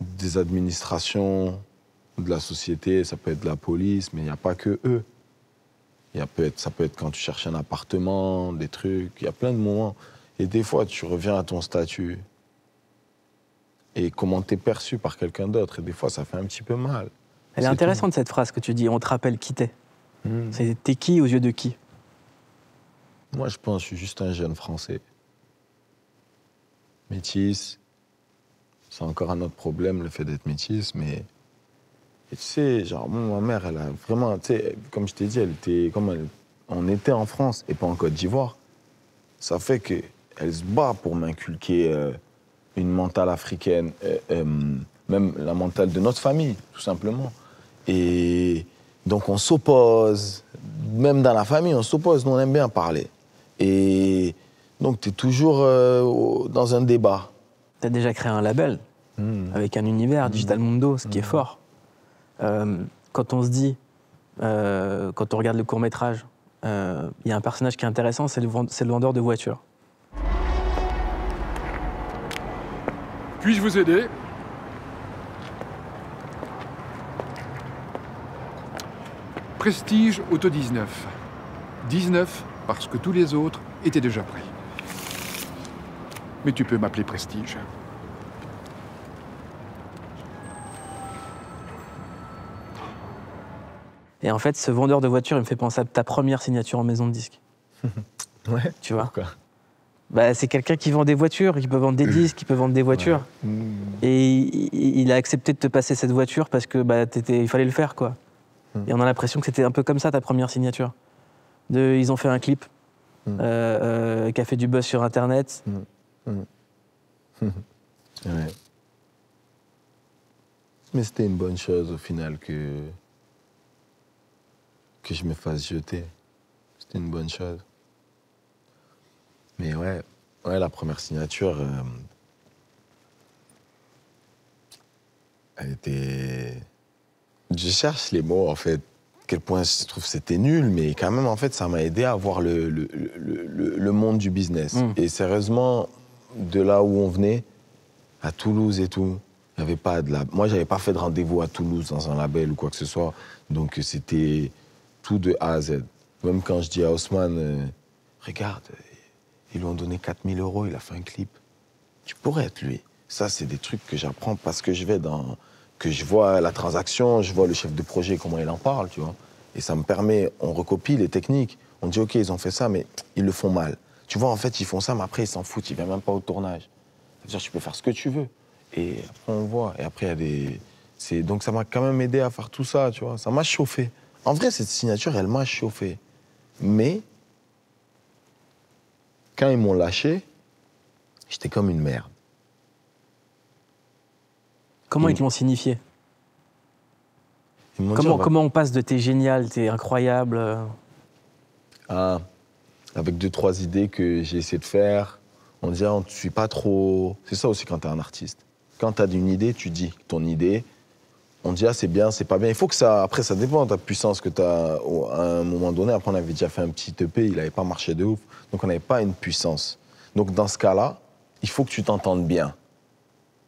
des administrations, de la société, ça peut être de la police, mais il n'y a pas que eux. Y a peut être, ça peut être quand tu cherches un appartement, des trucs, il y a plein de moments. Et des fois, tu reviens à ton statut et comment t'es perçu par quelqu'un d'autre. Et des fois, ça fait un petit peu mal. Elle est intéressante, cette phrase que tu dis, on te rappelle qui t'es. Mmh. C'est t'es qui aux yeux de qui? Moi, je pense, je suis juste un jeune Français. Métis, c'est encore un autre problème, le fait d'être métis, mais... Et tu sais, genre, moi, ma mère, elle a vraiment... Tu sais, comme je t'ai dit, elle était, comme elle, on était en France et pas en Côte d'Ivoire. Ça fait qu'elle se bat pour m'inculquer euh, une mentale africaine, euh, euh, même la mentale de notre famille, tout simplement. Et donc, on s'oppose. Même dans la famille, on s'oppose. Nous, on aime bien parler. Et donc, tu es toujours euh, dans un débat. Tu as déjà créé un label mmh. avec un univers, mmh. Digital Mundo, ce qui mmh. est fort. Euh, quand on se dit, euh, quand on regarde le court-métrage, il euh, y a un personnage qui est intéressant, c'est le, le vendeur de voitures. Puis-je vous aider? Prestige Auto dix-neuf. dix-neuf parce que tous les autres étaient déjà pris. Mais tu peux m'appeler Prestige. Et en fait, ce vendeur de voiture, il me fait penser à ta première signature en maison de disque. Ouais. Tu vois? Pourquoi? Bah, c'est quelqu'un qui vend des voitures, qui peut vendre des disques, qui peut vendre des voitures. Ouais. Et il a accepté de te passer cette voiture parce que bah, t'étais, il fallait le faire, quoi. Mm. Et on a l'impression que c'était un peu comme ça, ta première signature. De, ils ont fait un clip mm. euh, euh, qui a fait du buzz sur Internet. Mm. Mm. Ouais. Mais c'était une bonne chose, au final, que... que je me fasse jeter. C'était une bonne chose. Mais ouais, ouais la première signature, euh, elle était... Je cherche les mots, en fait. À quel point je trouve que c'était nul, mais quand même, en fait, ça m'a aidé à voir le, le, le, le, le monde du business. Mmh. Et sérieusement, de là où on venait, à Toulouse et tout, il n'y avait pas de... La... Moi, je n'avais pas fait de rendez-vous à Toulouse dans un label ou quoi que ce soit, donc c'était... tout de A à Z. Même quand je dis à Osman, euh, regarde, ils lui ont donné quatre mille euros, il a fait un clip. Tu pourrais être lui. Ça, c'est des trucs que j'apprends parce que je vais dans... que je vois la transaction, je vois le chef de projet, comment il en parle, tu vois. Et ça me permet, on recopie les techniques. On dit, OK, ils ont fait ça, mais ils le font mal. Tu vois, en fait, ils font ça, mais après, ils s'en foutent, ils viennent même pas au tournage. C'est-à-dire, tu peux faire ce que tu veux. Et après, on voit. Et après, il y a des... C'est... Donc, ça m'a quand même aidé à faire tout ça, tu vois. Ça m'a chauffé. En vrai, cette signature, elle m'a chauffé. Mais quand ils m'ont lâché, j'étais comme une merde. Comment ils, ils te l'ont signifié? Ils comment, dit, on va... comment on passe de t'es génial, t'es incroyable à, avec deux, trois idées que j'ai essayé de faire, on dit, on ne suit pas trop... C'est ça aussi quand t'es un artiste. Quand t'as une idée, tu dis ton idée. On dit, ah, c'est bien, c'est pas bien. Il faut que ça... Après, ça dépend de ta puissance que tu as à un moment donné. Après, on avait déjà fait un petit E P, il n'avait pas marché de ouf. Donc, on n'avait pas une puissance. Donc, dans ce cas-là, il faut que tu t'entendes bien.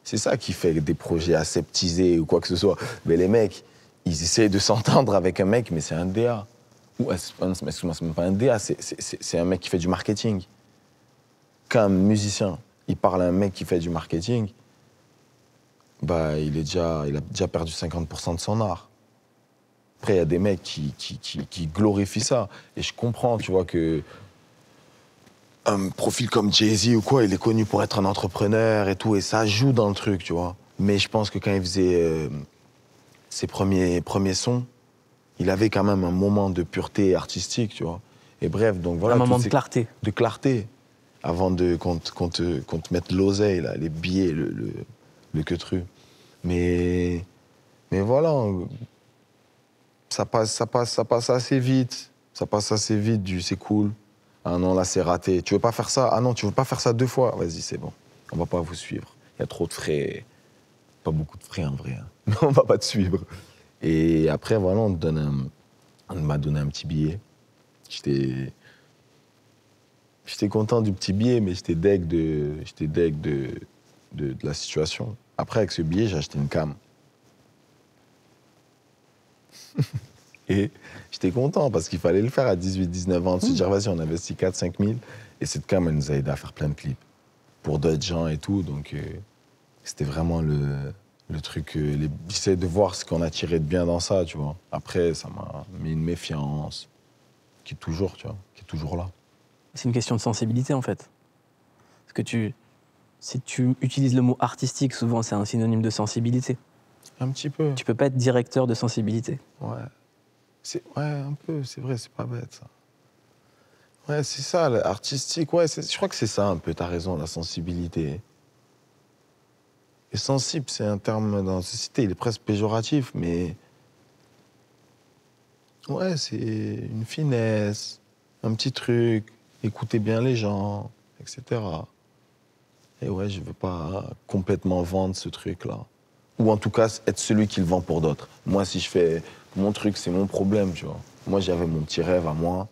C'est ça qui fait des projets aseptisés ou quoi que ce soit. Mais les mecs, ils essayent de s'entendre avec un mec, mais c'est un D A. Ou, excuse-moi, c'est même pas un D A, c'est un mec qui fait du marketing. Quand un musicien, il parle à un mec qui fait du marketing, bah, il, est déjà, il a déjà perdu cinquante pour cent de son art. Après, il y a des mecs qui, qui, qui, qui glorifient ça. Et je comprends, tu vois, que un profil comme Jay-Z ou quoi, il est connu pour être un entrepreneur et tout, et ça joue dans le truc, tu vois. Mais je pense que quand il faisait euh, ses premiers, premiers sons, il avait quand même un moment de pureté artistique, tu vois. Et bref, donc voilà... Un moment de clarté. De clarté, avant de, qu'on qu'on te, qu'on te mette l'oseille, là, les billets, le... le... le queutru. Mais, mais voilà, ça passe, ça, passe, ça passe assez vite. Ça passe assez vite du c'est cool. Ah non, là, c'est raté. Tu veux pas faire ça? Ah non, tu veux pas faire ça deux fois? Vas-y, c'est bon. On va pas vous suivre. Il y a trop de frais. Pas beaucoup de frais, en vrai. Hein. On va pas te suivre. Et après, voilà, on te donne un, on m'a donné un petit billet. J'étais... J'étais content du petit billet, mais j'étais deg de, j'étais deg de, de, de la situation. Après, avec ce billet, j'ai acheté une cam. Et j'étais content parce qu'il fallait le faire à dix-huit, dix-neuf ans. Ensuite, mmh. vas-y, on investit quatre, cinq mille. Et cette cam, elle nous a aidé à faire plein de clips pour d'autres gens et tout. Donc, euh, c'était vraiment le, le truc. Euh, les... J'essaie de voir ce qu'on a tiré de bien dans ça, tu vois. Après, ça m'a mis une méfiance qui est toujours, tu vois, qui est toujours là. C'est une question de sensibilité, en fait. Parce que tu, si tu utilises le mot artistique, souvent, c'est un synonyme de sensibilité. Un petit peu. Tu peux pas être directeur de sensibilité. Ouais. Ouais, un peu, c'est vrai, c'est pas bête, ça. Ouais, c'est ça, l'artistique, ouais, je crois que c'est ça, un peu, t'as raison, la sensibilité. Et sensible, c'est un terme dans la société, il est presque péjoratif, mais... Ouais, c'est une finesse, un petit truc... Écoutez bien les gens, et cetera. Et ouais, je veux pas complètement vendre ce truc-là. Ou en tout cas, être celui qui le vend pour d'autres. Moi, si je fais mon truc, c'est mon problème, tu vois. Moi, j'avais mon petit rêve à moi.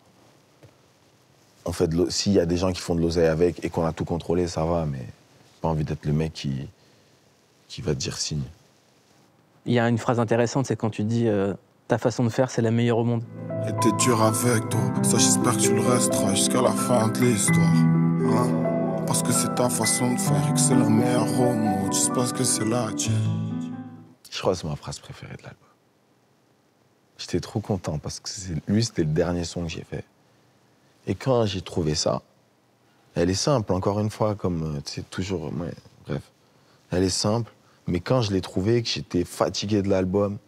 En fait, s'il y a des gens qui font de l'oseille avec et qu'on a tout contrôlé, ça va, mais pas envie d'être le mec qui, qui va te dire signe. Il y a une phrase intéressante, c'est quand tu dis... Euh... Ta façon de faire, c'est la meilleure au monde. Et t'es dur avec toi, ça j'espère que tu le resteras jusqu'à la fin de l'histoire. Hein? Parce que c'est ta façon de faire et que c'est la meilleure au monde. Je pense que c'est là, tu... Je crois que c'est ma phrase préférée de l'album. J'étais trop content parce que lui, c'était le dernier son que j'ai fait. Et quand j'ai trouvé ça, elle est simple, encore une fois, comme tu sais, toujours. Ouais, bref. Elle est simple, mais quand je l'ai trouvée, que j'étais fatigué de l'album,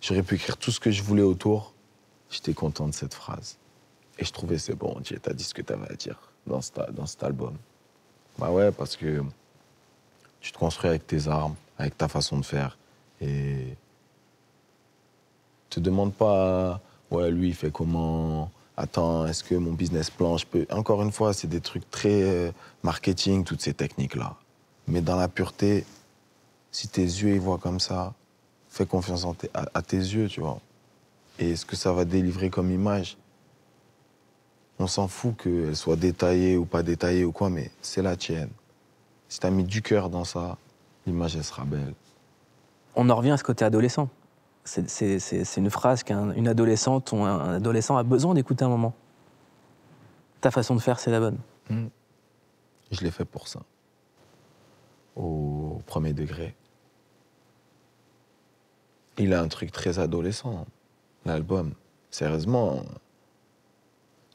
j'aurais pu écrire tout ce que je voulais autour. J'étais content de cette phrase. Et je trouvais c'est bon, tu as dit ce que tu avais à dire dans, ce, dans cet album. Bah ouais, parce que tu te construis avec tes armes, avec ta façon de faire. Et te demande pas, ouais, lui, il fait comment? Attends, est-ce que mon business plan, je peux... Encore une fois, c'est des trucs très marketing, toutes ces techniques-là. Mais dans la pureté, si tes yeux, ils voient comme ça, fais confiance en à, à tes yeux, tu vois. Et ce que ça va délivrer comme image, on s'en fout qu'elle soit détaillée ou pas détaillée ou quoi, mais c'est la tienne. Si t'as mis du cœur dans ça, l'image, elle sera belle. On en revient à ce côté adolescent. C'est une phrase qu'une adolescente ou un adolescent a besoin d'écouter un moment. Ta façon de faire, c'est la bonne. Mmh. Je l'ai fait pour ça. Au premier degré. Il a un truc très adolescent, l'album. Sérieusement,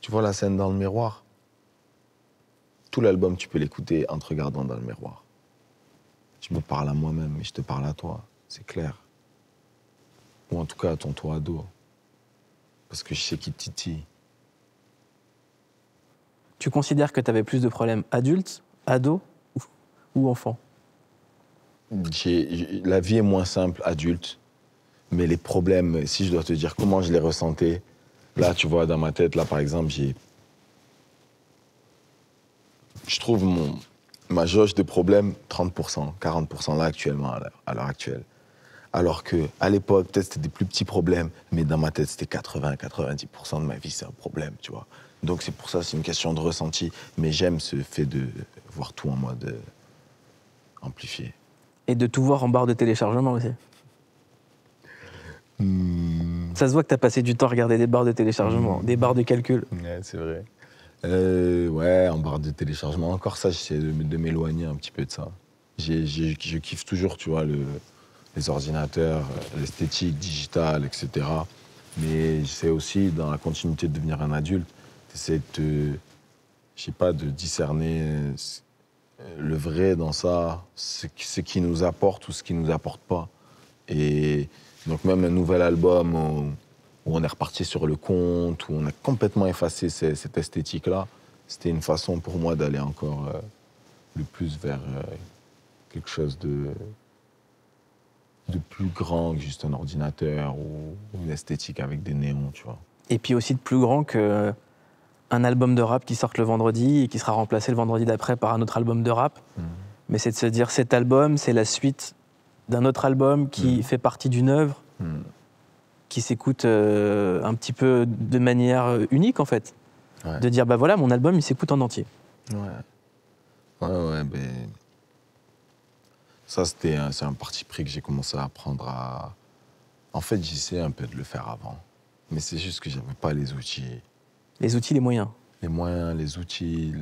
tu vois la scène dans le miroir? Tout l'album, tu peux l'écouter en te regardant dans le miroir. Je me parle à moi-même et je te parle à toi, c'est clair. Ou en tout cas à ton toi ado, parce que je sais qu'il titille. Tu considères que tu avais plus de problèmes adultes, ados ou enfants? La vie est moins simple adulte. Mais les problèmes, si je dois te dire comment je les ressentais, là, tu vois, dans ma tête, là, par exemple, j'ai... Je trouve mon... ma jauge de problèmes trente pour cent, quarante pour cent là, actuellement, à l'heure actuelle. Alors qu'à l'époque, peut-être, c'était des plus petits problèmes, mais dans ma tête, c'était quatre-vingts, quatre-vingt-dix pour cent de ma vie, c'est un problème, tu vois. Donc, c'est pour ça, c'est une question de ressenti. Mais j'aime ce fait de voir tout en mode amplifié. Et de tout voir en barre de téléchargement aussi. Ça se voit que tu as passé du temps à regarder des barres de téléchargement, mmh. des barres de calcul. Ouais, c'est vrai. Euh, ouais, en barre de téléchargement, encore ça, j'essaie de, de m'éloigner un petit peu de ça. J'ai, j'ai, je kiffe toujours, tu vois, le, les ordinateurs, l'esthétique digitale, et cetera. Mais j'essaie aussi, dans la continuité de devenir un adulte, j'essaie de, je sais pas, de discerner le vrai dans ça, ce, ce qui nous apporte ou ce qui nous apporte pas. Et... Donc même un nouvel album où, où on est reparti sur le compte, où on a complètement effacé ces, cette esthétique-là, c'était une façon pour moi d'aller encore euh, le plus vers euh, quelque chose de, de plus grand que juste un ordinateur ou une esthétique avec des néons, tu vois. Et puis aussi de plus grand qu'un album de rap qui sort le vendredi et qui sera remplacé le vendredi d'après par un autre album de rap. Mmh. Mais c'est de se dire, cet album, c'est la suite d'un autre album qui mmh. fait partie d'une œuvre, mmh. qui s'écoute euh, un petit peu de manière unique, en fait. Ouais. De dire, bah voilà, mon album, il s'écoute en entier. Ouais. Ouais, ouais, ben... Ça, c'était un, un parti pris que j'ai commencé à apprendre à... En fait, j'essayais un peu de le faire avant. Mais c'est juste que j'avais pas les outils. Les outils, les moyens. Les moyens, les outils...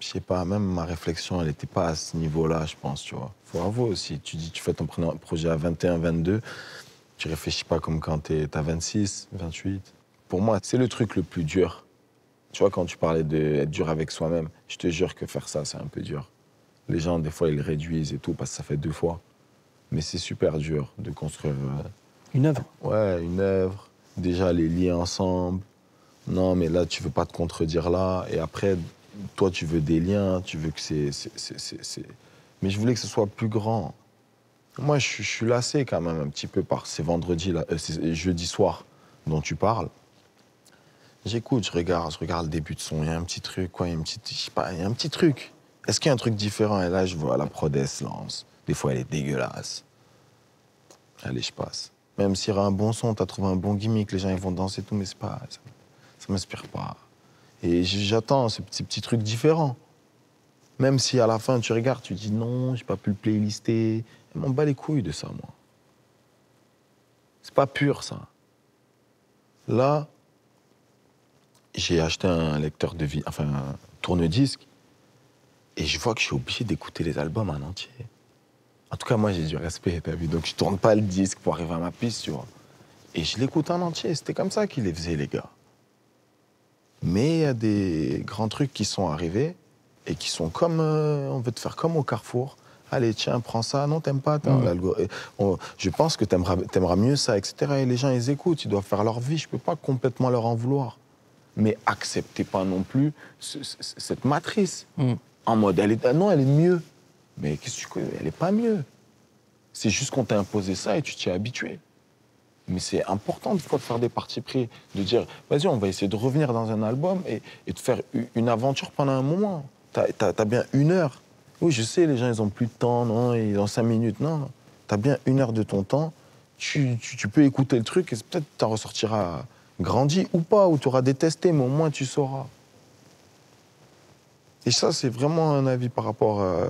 Je sais pas, même ma réflexion, elle n'était pas à ce niveau-là, je pense, tu vois. Faut avouer aussi, tu dis, tu fais ton projet à vingt et un, vingt-deux, tu réfléchis pas comme quand t'as vingt-six, vingt-huit. Pour moi, c'est le truc le plus dur. Tu vois, quand tu parlais d'être dur avec soi-même, je te jure que faire ça, c'est un peu dur. Les gens, des fois, ils le réduisent et tout, parce que ça fait deux fois. Mais c'est super dur de construire... Une œuvre. Ouais, une œuvre. Déjà, les liens ensemble. Non, mais là, tu veux pas te contredire là. Et après... Toi, tu veux des liens, tu veux que c'est... Mais je voulais que ce soit plus grand. Moi, je, je suis lassé quand même un petit peu par ces vendredis, là, euh, ces jeudis soirs dont tu parles. J'écoute, je regarde, je regarde le début de son, il y a un petit truc, quoi, il y a un petit, je sais pas, il y a un petit truc. Est-ce qu'il y a un truc différent? Et là, je vois la prod se lance. Des fois, elle est dégueulasse. Allez, je passe. Même s'il y a un bon son, t'as trouvé un bon gimmick, les gens ils vont danser tout, mais c'est pas... Ça, ça m'inspire pas. Et j'attends ces petits, petits trucs différents. Même si à la fin, tu regardes, tu dis non, j'ai pas pu le playlister. Je m'en bats les couilles de ça, moi. C'est pas pur, ça. Là, j'ai acheté un lecteur de vie, enfin, un tourne-disque, et je vois que je suis obligé d'écouter les albums en entier. En tout cas, moi, j'ai du respect, t'as vu, donc je tourne pas le disque pour arriver à ma piste, tu vois. Et je l'écoute en entier, c'était comme ça qu'ils les faisaient, les gars. Mais il y a des grands trucs qui sont arrivés et qui sont comme... Euh, on veut te faire comme au Carrefour. Allez, tiens, prends ça. Non, t'aimes pas. Mmh. On, je pense que t'aimeras, t'aimeras mieux ça, et cetera. Et les gens, ils écoutent, ils doivent faire leur vie. Je peux pas complètement leur en vouloir. Mais acceptez pas non plus ce, ce, cette matrice. Mmh. En mode, elle est, non, elle est mieux. Mais qu'est-ce que tu connais? Elle est pas mieux. C'est juste qu'on t'a imposé ça et tu t'y es habitué. Mais c'est important de faire des partis pris, de dire, vas-y, on va essayer de revenir dans un album et, et de faire une aventure pendant un moment. T'as, t'as, t'as bien une heure. Oui, je sais, les gens, ils ont plus de temps, non, ils ont cinq minutes, non. T'as bien une heure de ton temps, tu, tu, tu peux écouter le truc et peut-être t'en ressortiras grandi ou pas, ou t'auras détesté, mais au moins tu sauras. Et ça, c'est vraiment un avis par rapport à,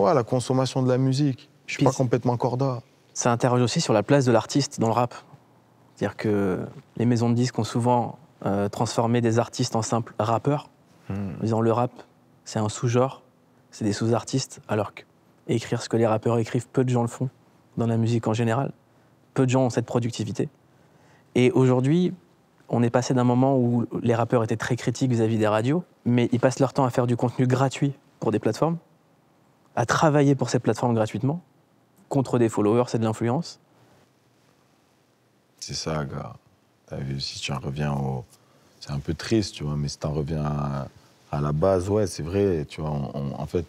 ouais, à la consommation de la musique. Je suis pas complètement corda. Ça interroge aussi sur la place de l'artiste dans le rap. C'est-à-dire que les maisons de disques ont souvent euh, transformé des artistes en simples rappeurs, mmh. en disant le rap, c'est un sous-genre, c'est des sous-artistes, alors qu'écrire ce que les rappeurs écrivent, peu de gens le font dans la musique en général. Peu de gens ont cette productivité. Et aujourd'hui, on est passé d'un moment où les rappeurs étaient très critiques vis-à-vis des radios, mais ils passent leur temps à faire du contenu gratuit pour des plateformes, à travailler pour ces plateformes gratuitement, contre des followers, c'est de l'influence. C'est ça, gars. T'as vu, si tu en reviens au... C'est un peu triste, tu vois, mais si t'en reviens à, à la base, ouais, c'est vrai, tu vois, on, on, en fait,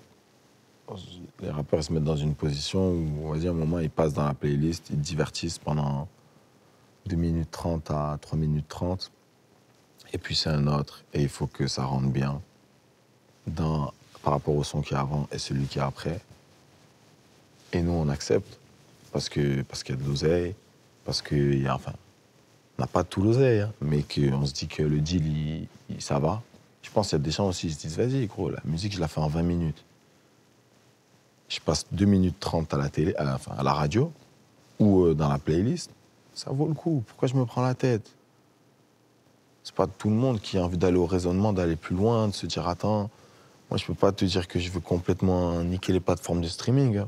les rappeurs se mettent dans une position où, on va dire, à un moment, ils passent dans la playlist, ils divertissent pendant deux minutes trente à trois minutes trente, et puis c'est un autre, et il faut que ça rentre bien dans, par rapport au son qui est avant et celui qui est après. Et nous, on accepte, parce que, parce qu'il y a de l'oseille, parce qu'il y a, enfin, on n'a pas tout l'oseille, hein, mais qu'on se dit que le deal, il, il, ça va. Je pense qu'il y a des gens aussi qui se disent, vas-y, gros, la musique, je la fais en vingt minutes. Je passe deux minutes trente à la télé, à la, enfin, à la radio, ou euh, dans la playlist, ça vaut le coup. Pourquoi je me prends la tête? C'est pas tout le monde qui a envie d'aller au raisonnement, d'aller plus loin, de se dire, attends, moi, je peux pas te dire que je veux complètement niquer les plateformes de streaming, hein.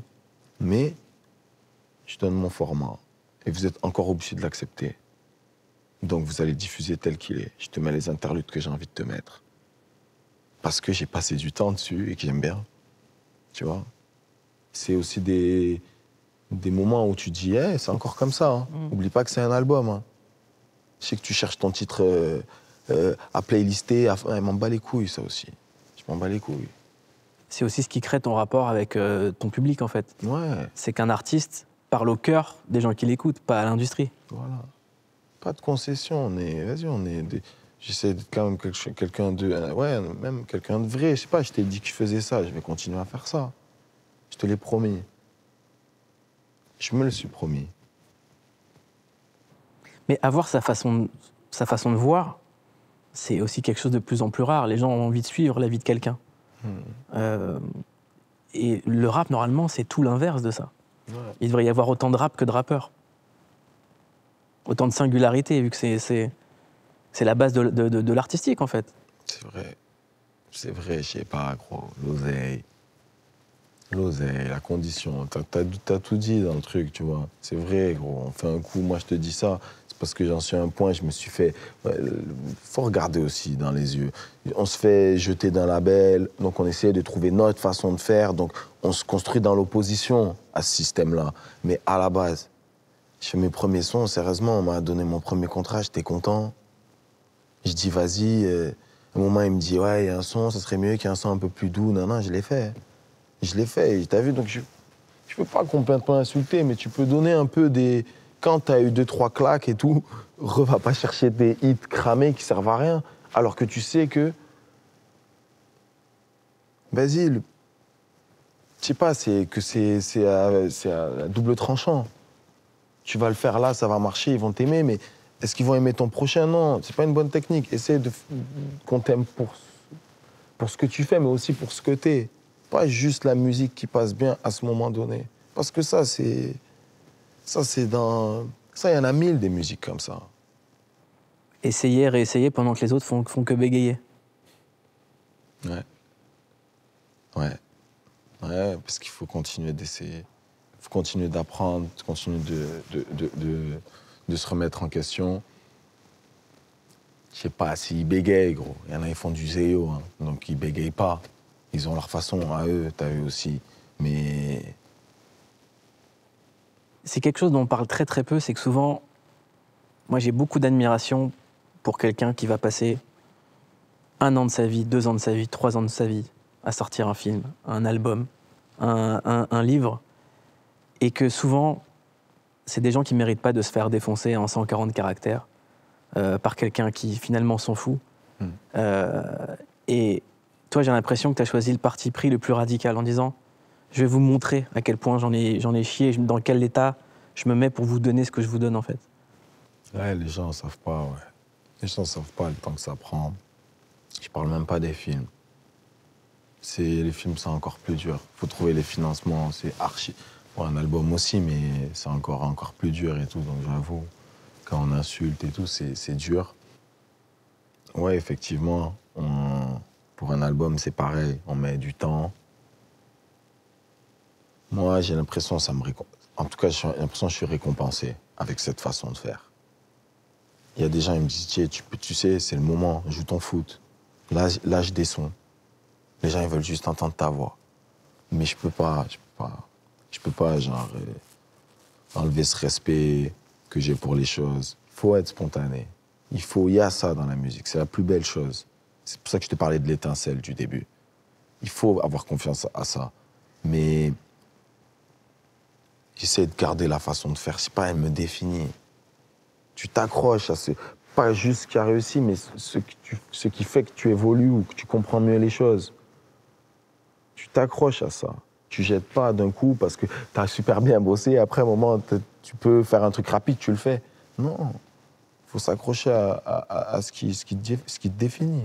Mais je donne mon format et vous êtes encore obligé de l'accepter. Donc vous allez diffuser tel qu'il est. Je te mets les interludes que j'ai envie de te mettre. Parce que j'ai passé du temps dessus et que j'aime bien. Tu vois? C'est aussi des, des moments où tu dis, hey, c'est encore comme ça. Hein. Mm. Oublie pas que c'est un album. Hein. Je sais que tu cherches ton titre euh, euh, à playlister. À... Ouais, m'en bats les couilles, ça aussi. Je m'en bats les couilles. C'est aussi ce qui crée ton rapport avec euh, ton public, en fait. Ouais. C'est qu'un artiste parle au cœur des gens qui l'écoutent, pas à l'industrie. Voilà. Pas de concession, on est... Vas-y, on est... Des... J'essaie d'être quand même quelqu'un quelqu'un de... Ouais, même quelqu'un de vrai. Je sais pas, je t'ai dit que je faisais ça, je vais continuer à faire ça. Je te l'ai promis. Je me le suis promis. Mais avoir sa façon, sa façon de voir, c'est aussi quelque chose de plus en plus rare. Les gens ont envie de suivre la vie de quelqu'un. Mmh. Euh, et le rap, normalement, c'est tout l'inverse de ça. Ouais. Il devrait y avoir autant de rap que de rappeurs. Autant de singularité, vu que c'est la base de, de, de, de l'artistique, en fait. C'est vrai. C'est vrai, je sais pas, gros. L'oseille. L'oseille, la condition. T'as as, as tout dit dans le truc, tu vois. C'est vrai, gros. On fait un coup, moi, je te dis ça. C'est parce que j'en suis à un point, je me suis fait... Faut regarder aussi dans les yeux. On se fait jeter d'un label, donc on essaie de trouver notre façon de faire. Donc, on se construit dans l'opposition à ce système-là. Mais à la base, je fais mes premiers sons, sérieusement, on m'a donné mon premier contrat, j'étais content. Je dis, vas-y... Euh... À un moment, il me dit, ouais, il y a un son, ça serait mieux qu'il y ait un son un peu plus doux. Non, non, je l'ai fait. Je l'ai fait, t'as vu, donc je ne peux pas complètement insulter, mais tu peux donner un peu des... Quand t'as eu deux, trois claques et tout, re-va pas chercher des hits cramés qui servent à rien, alors que tu sais que... Basile, je sais pas, c'est que c'est à, à double tranchant. Tu vas le faire là, ça va marcher, ils vont t'aimer, mais... Est-ce qu'ils vont aimer ton prochain? Non, c'est pas une bonne technique. Essaye de qu'on t'aime pour, pour ce que tu fais, mais aussi pour ce que t'es. Pas juste la musique qui passe bien à ce moment donné. Parce que ça, c'est... Ça, c'est dans... Ça, il y en a mille des musiques comme ça. Essayer, réessayer pendant que les autres font, font que bégayer. Ouais. Ouais. Ouais, parce qu'il faut continuer d'essayer. Il faut continuer d'apprendre, continuer de... de, de, de... de se remettre en question. Je sais pas, s'ils bégayent, gros. Il y en a, ils font du zéo, hein, donc ils bégayent pas. Ils ont leur façon à eux, t'as eux aussi. Mais... C'est quelque chose dont on parle très très peu, c'est que souvent... Moi, j'ai beaucoup d'admiration pour quelqu'un qui va passer un an de sa vie, deux ans de sa vie, trois ans de sa vie à sortir un film, un album, un, un, un livre, et que souvent... C'est des gens qui ne méritent pas de se faire défoncer en cent quarante caractères euh, par quelqu'un qui, finalement, s'en fout. Mm. Euh, et toi, j'ai l'impression que tu as choisi le parti pris le plus radical en disant « Je vais vous montrer à quel point j'en ai, j'en ai chié, dans quel état je me mets pour vous donner ce que je vous donne, en fait. » Ouais, les gens ne savent pas, ouais. Les gens ne savent pas le temps que ça prend. Je parle même pas des films. C'est, les films, c'est encore plus dur. Il faut trouver les financements, c'est archi... Pour un album aussi, mais c'est encore, encore plus dur et tout, donc j'avoue, quand on insulte et tout, c'est dur. Ouais, effectivement, on, pour un album, c'est pareil, on met du temps. Moi, j'ai l'impression, ça me récompense. En tout cas, j'ai l'impression que je suis récompensé avec cette façon de faire. Il y a des gens qui me disent, tiens, tu, tu sais, c'est le moment, joue ton foot. Là, lâche des sons. Les gens, ils veulent juste entendre ta voix. Mais je peux pas, je peux pas... Je peux pas, genre, euh, enlever ce respect que j'ai pour les choses. Il faut être spontané. Il faut, il y a ça dans la musique. C'est la plus belle chose. C'est pour ça que je te parlais de l'étincelle du début. Il faut avoir confiance à ça. Mais j'essaie de garder la façon de faire. C'est pas, elle me définit. Tu t'accroches à ce... Pas juste ce qui a réussi, mais ce, que tu, ce qui fait que tu évolues ou que tu comprends mieux les choses. Tu t'accroches à ça. Tu jettes pas d'un coup parce que t'as super bien bossé, après un moment, tu peux faire un truc rapide, tu le fais. Non, il faut s'accrocher à, à, à ce, qui, ce, qui te, ce qui te définit.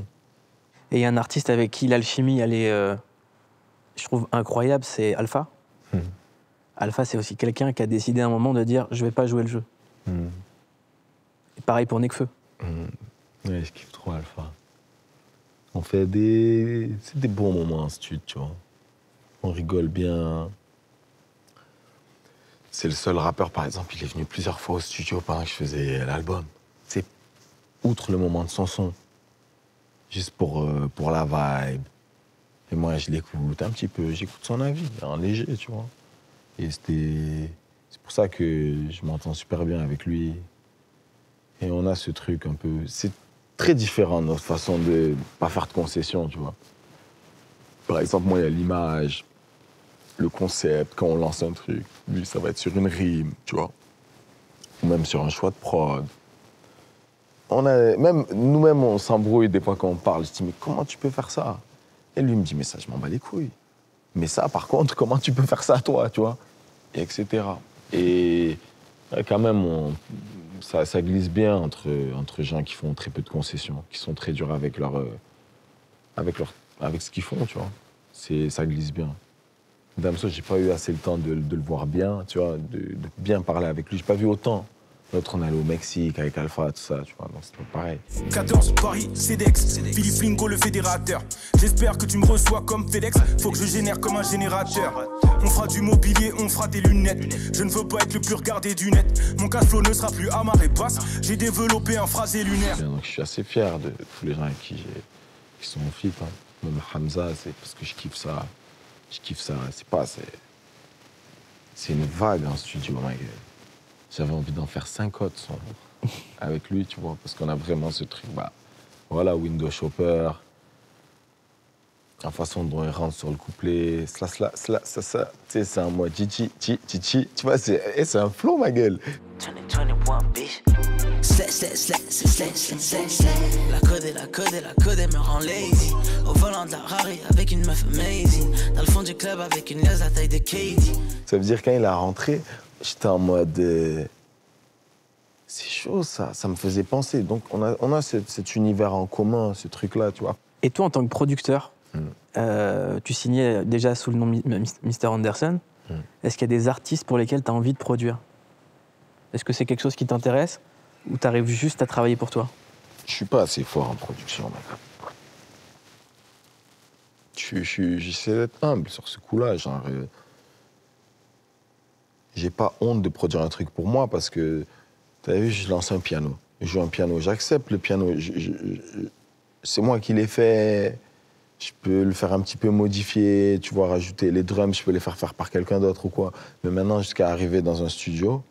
Et il y a un artiste avec qui l'alchimie, elle est, euh, je trouve, incroyable, c'est Alpha. Mmh. Alpha, c'est aussi quelqu'un qui a décidé à un moment de dire « je vais pas jouer le jeu mmh. ». Et pareil pour Nekfeu. Mmh. Ouais, je kiffe trop Alpha. On fait des... C'est des bons moments en studio, tu vois. On rigole bien. C'est le seul rappeur, par exemple, il est venu plusieurs fois au studio pendant que je faisais l'album. C'est outre le moment de son son. Juste pour, euh, pour la vibe. Et moi, je l'écoute un petit peu, j'écoute son avis, en léger, tu vois. Et c'était... C'est pour ça que je m'entends super bien avec lui. Et on a ce truc un peu... C'est très différent, notre façon de pas faire de concessions, tu vois. Par exemple, moi, il y a l'image... le concept, quand on lance un truc, lui, ça va être sur une rime, tu vois. Ou même sur un choix de prod. On a, même, nous-mêmes, on s'embrouille des fois quand on parle. Je dis, mais comment tu peux faire ça? Et lui, il me dit, mais ça, je m'en bats les couilles. Mais ça, par contre, comment tu peux faire ça, toi, tu vois? Et et cetera. Et quand même, on, ça, ça glisse bien entre, entre gens qui font très peu de concessions, qui sont très durs avec leur, euh, avec leur, avec ce qu'ils font, tu vois. C'est, ça glisse bien. Damso, j'ai pas eu assez le temps de, de le voir bien, tu vois, de, de bien parler avec lui. J'ai pas vu autant. L'autre, on allait au Mexique avec Alpha, tout ça, tu vois, donc c'est pas pareil. quatorze, Paris, CEDEX, Philippe Lingo, le fédérateur. J'espère que tu me reçois comme FedEx, faut que je génère comme un générateur. On fera du mobilier, on fera des lunettes. Je ne veux pas être le plus regardé du net. Mon cash flow ne sera plus à marée basse, j'ai développé un phrasé lunaire. Bien, donc je suis assez fier de tous les gens avec qui, qui sont en fit. Hein. Même Hamza, c'est parce que je kiffe ça. Je kiffe ça, c'est pas, c'est... C'est une vague en studio, mec. J'avais envie d'en faire cinq autres son, avec lui, tu vois, parce qu'on a vraiment ce truc, bah, voilà, Window Shopper, la façon dont il rentre sur le couplet, cela, cela, cela, ça, ça, tu sais, c'est un mot, chichi, chichi, chichi, tu vois, c'est hey, c'est un flow, ma gueule. La code, la code, la code me rend lazy. Au volant de la Rari avec une meuf amazing. Dans le fond du club avec une liasse à taille de Katie. Ça veut dire quand il a rentré, j'étais en mode... Euh, c'est chaud, ça. Ça me faisait penser. Donc, on a, on a ce, cet univers en commun, ce truc-là, tu vois. Et toi, en tant que producteur, mm. euh, tu signais déjà sous le nom mister Anderson. Mm. Est-ce qu'il y a des artistes pour lesquels tu as envie de produire? Est-ce que c'est quelque chose qui t'intéresse ou tu arrives juste à travailler pour toi? Je suis pas assez fort en production, mec. Je, je, j'essaie d'être humble sur ce coup-là, genre... Euh, J'ai pas honte de produire un truc pour moi parce que, t'as vu, je lance un piano. Je joue un piano, j'accepte le piano. C'est moi qui l'ai fait. Je peux le faire un petit peu modifier, tu vois, rajouter les drums, je peux les faire faire par quelqu'un d'autre ou quoi. Mais maintenant, jusqu'à arriver dans un studio,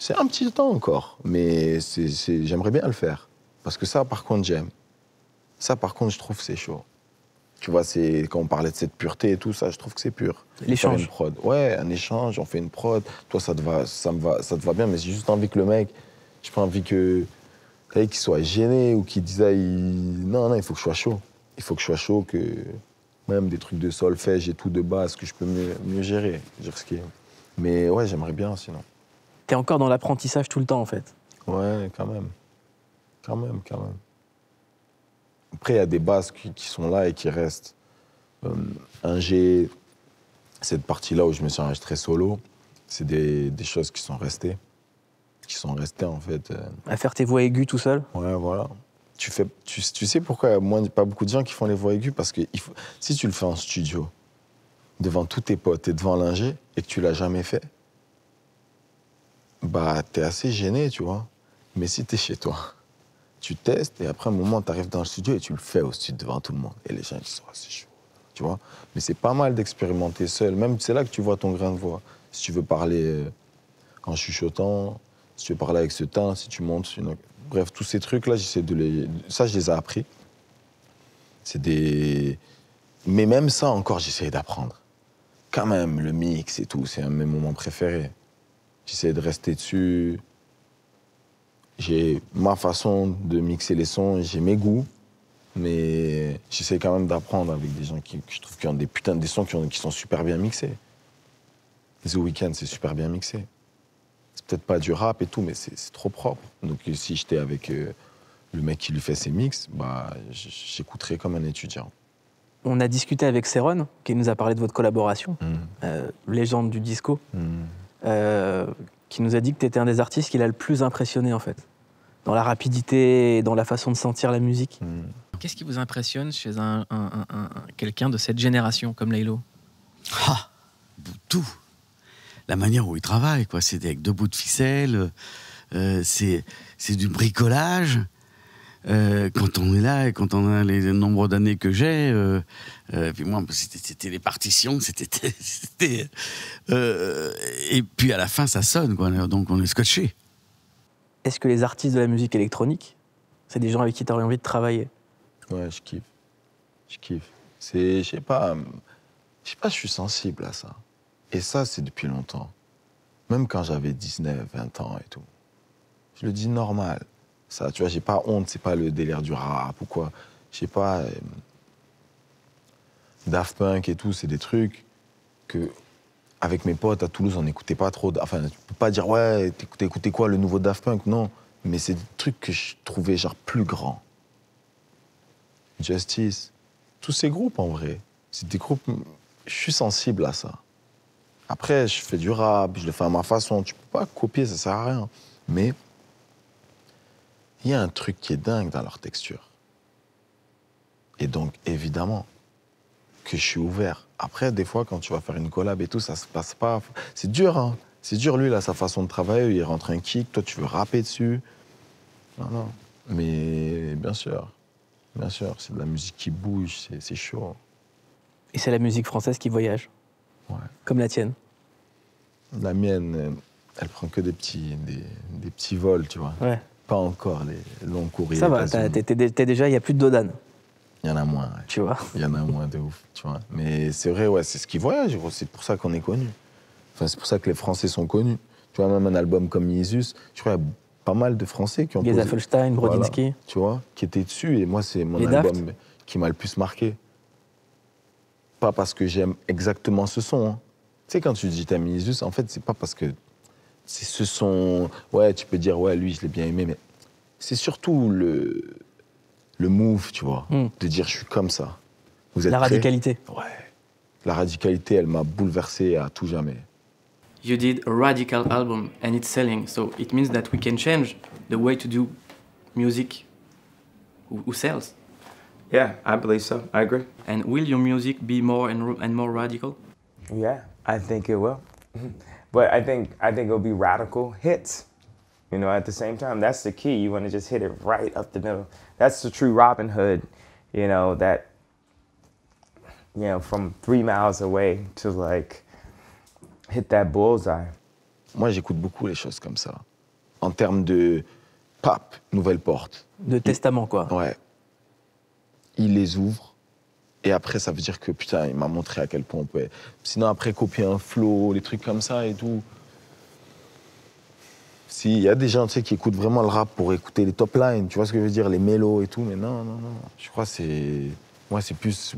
c'est un petit temps encore. Mais j'aimerais bien le faire. Parce que ça, par contre, j'aime. Ça, par contre, je trouve que c'est chaud. Tu vois, quand on parlait de cette pureté et tout ça, je trouve que c'est pur. L'échange. Une prod. Ouais, un échange, on fait une prod. Toi, ça te va, ça me va, ça te va bien, mais j'ai juste envie que le mec, j'ai pas envie que, qu'il soit gêné ou qu'il dise, il... non, non, il faut que je sois chaud. Il faut que je sois chaud, que même des trucs de solfège et tout de base, que je peux mieux, mieux gérer. Dire ce qui est. Mais ouais, j'aimerais bien, sinon. T'es encore dans l'apprentissage tout le temps, en fait. Ouais, quand même. Quand même, quand même. Après, il y a des bases qui, qui sont là et qui restent. Euh, un G, cette partie-là où je me suis enregistré solo, c'est des, des choses qui sont restées. Qui sont restées, en fait. Euh... À faire tes voix aiguës tout seul? Ouais, voilà. Tu, fais, tu, tu sais pourquoi il y a moins, pas beaucoup de gens qui font les voix aiguës? Parce que il faut, si tu le fais en studio, devant tous tes potes et devant l'ingé, et que tu l'as jamais fait, bah, t'es assez gêné, tu vois. Mais si t'es chez toi, tu testes et après un moment, tu arrives dans le studio et tu le fais aussi devant tout le monde. Et les gens disent, oh, c'est chaud, tu vois. Mais c'est pas mal d'expérimenter seul. Même c'est là que tu vois ton grain de voix. Si tu veux parler en chuchotant, si tu veux parler avec ce teint, si tu montes une... Bref, tous ces trucs-là, j'essaie de les... Ça, je les ai appris. C'est des... Mais même ça, encore, j'essaie d'apprendre. Quand même, le mix et tout, c'est un de mes moments préférés. J'essaie de rester dessus. J'ai ma façon de mixer les sons, j'ai mes goûts, mais j'essaie quand même d'apprendre avec des gens qui, je trouve, qui ont des putains de sons qui, ont, qui sont super bien mixés. The Weeknd, c'est super bien mixé. C'est peut-être pas du rap et tout, mais c'est trop propre. Donc si j'étais avec euh, le mec qui lui fait ses mix, bah, j'écouterais comme un étudiant. On a discuté avec Cérône, qui nous a parlé de votre collaboration, mmh. euh, légende du disco. Mmh. Euh, qui nous a dit que tu étais un des artistes qui l'a le plus impressionné, en fait. Dans la rapidité et dans la façon de sentir la musique. Mmh. Qu'est-ce qui vous impressionne chez un, un, un, un, quelqu'un de cette génération, comme Laylow? Ah, tout. La manière où il travaille, quoi. C'est avec deux bouts de ficelle, euh, c'est du bricolage. Euh, quand on est là, et quand on a les nombres d'années que j'ai, euh, euh, puis moi, c'était les partitions, c'était... Euh, et puis à la fin, ça sonne, quoi, donc on est scotché. Est-ce que les artistes de la musique électronique, c'est des gens avec qui tu aurais envie de travailler? Ouais, je kiffe. Je kiffe. C'est, je sais pas, je sais pas, je suis sensible à ça. Et ça, c'est depuis longtemps. Même quand j'avais dix-neuf, vingt ans et tout. Je le dis normal. Ça, tu vois, j'ai pas honte, c'est pas le délire du rap ou quoi. Je sais pas... Euh, Daft Punk et tout, c'est des trucs que avec mes potes à Toulouse, on n'écoutait pas trop. Enfin, tu peux pas dire, ouais, t'écoutais quoi, le nouveau Daft Punk? Non. Mais c'est des trucs que je trouvais genre plus grands. Justice. Tous ces groupes, en vrai. C'est des groupes. Je suis sensible à ça. Après, je fais du rap, je le fais à ma façon. Tu peux pas copier, ça sert à rien. Mais il y a un truc qui est dingue dans leur texture. Et donc, évidemment, que je suis ouvert. Après, des fois, quand tu vas faire une collab et tout, ça se passe pas. C'est dur, hein. C'est dur, lui, là, sa façon de travailler. Il rentre un kick, toi, tu veux rapper dessus. Non, non. Mais bien sûr, bien sûr, c'est de la musique qui bouge, c'est chaud. Et c'est la musique française qui voyage. Ouais. Comme la tienne. La mienne, elle prend que des petits, des, des petits vols, tu vois. Ouais. Pas encore les longs courriers. Ça va, t'es, t'es, t'es déjà, il n'y a plus de Dodane. Il y en a moins, ouais. Tu vois. Il y en a moins de ouf, tu vois. Mais c'est vrai, ouais, c'est ce qui voyage, c'est pour ça qu'on est connus. Enfin, c'est pour ça que les Français sont connus. Tu vois, même un album comme Isus, je crois qu'il y a pas mal de Français qui ont posé... Folstein, Brodinski. Voilà, tu vois, qui étaient dessus, et moi, c'est mon les album Daft qui m'a le plus marqué. Pas parce que j'aime exactement ce son. Hein. Tu sais, quand tu dis t'aimes Isus, en fait, c'est pas parce que c'est ce son... Ouais, tu peux dire, ouais, lui, je l'ai bien aimé, mais c'est surtout le... le move, tu vois, mm. de dire je suis comme ça. Vous êtes La radicalité. Ouais. La radicalité, elle m'a bouleversé à tout jamais. You did a radical album and it's selling, so it means that we can change the way to do music who sells. Yeah, I believe so. I agree. And will your music be more and, and more radical? Yeah, I think it will. But I think I think it'll be radical hits. You know, at the same time, that's the key. You want to just hit it right up the middle. That's the true Robin Hood, you know, that, you know, from three miles away to like hit that bullseye. Moi, j'écoute beaucoup les choses comme ça. En termes de pape, nouvelle porte. De testament, quoi. Ouais. Il les ouvre. Et après, ça veut dire que, putain, il m'a montré à quel point on peut... Sinon, après, copier un flow, les trucs comme ça et tout. Si, il y a des gens, tu sais, qui écoutent vraiment le rap pour écouter les top lines, tu vois ce que je veux dire, les mélos et tout, mais non, non, non. Je crois que c'est... Moi, c'est plus...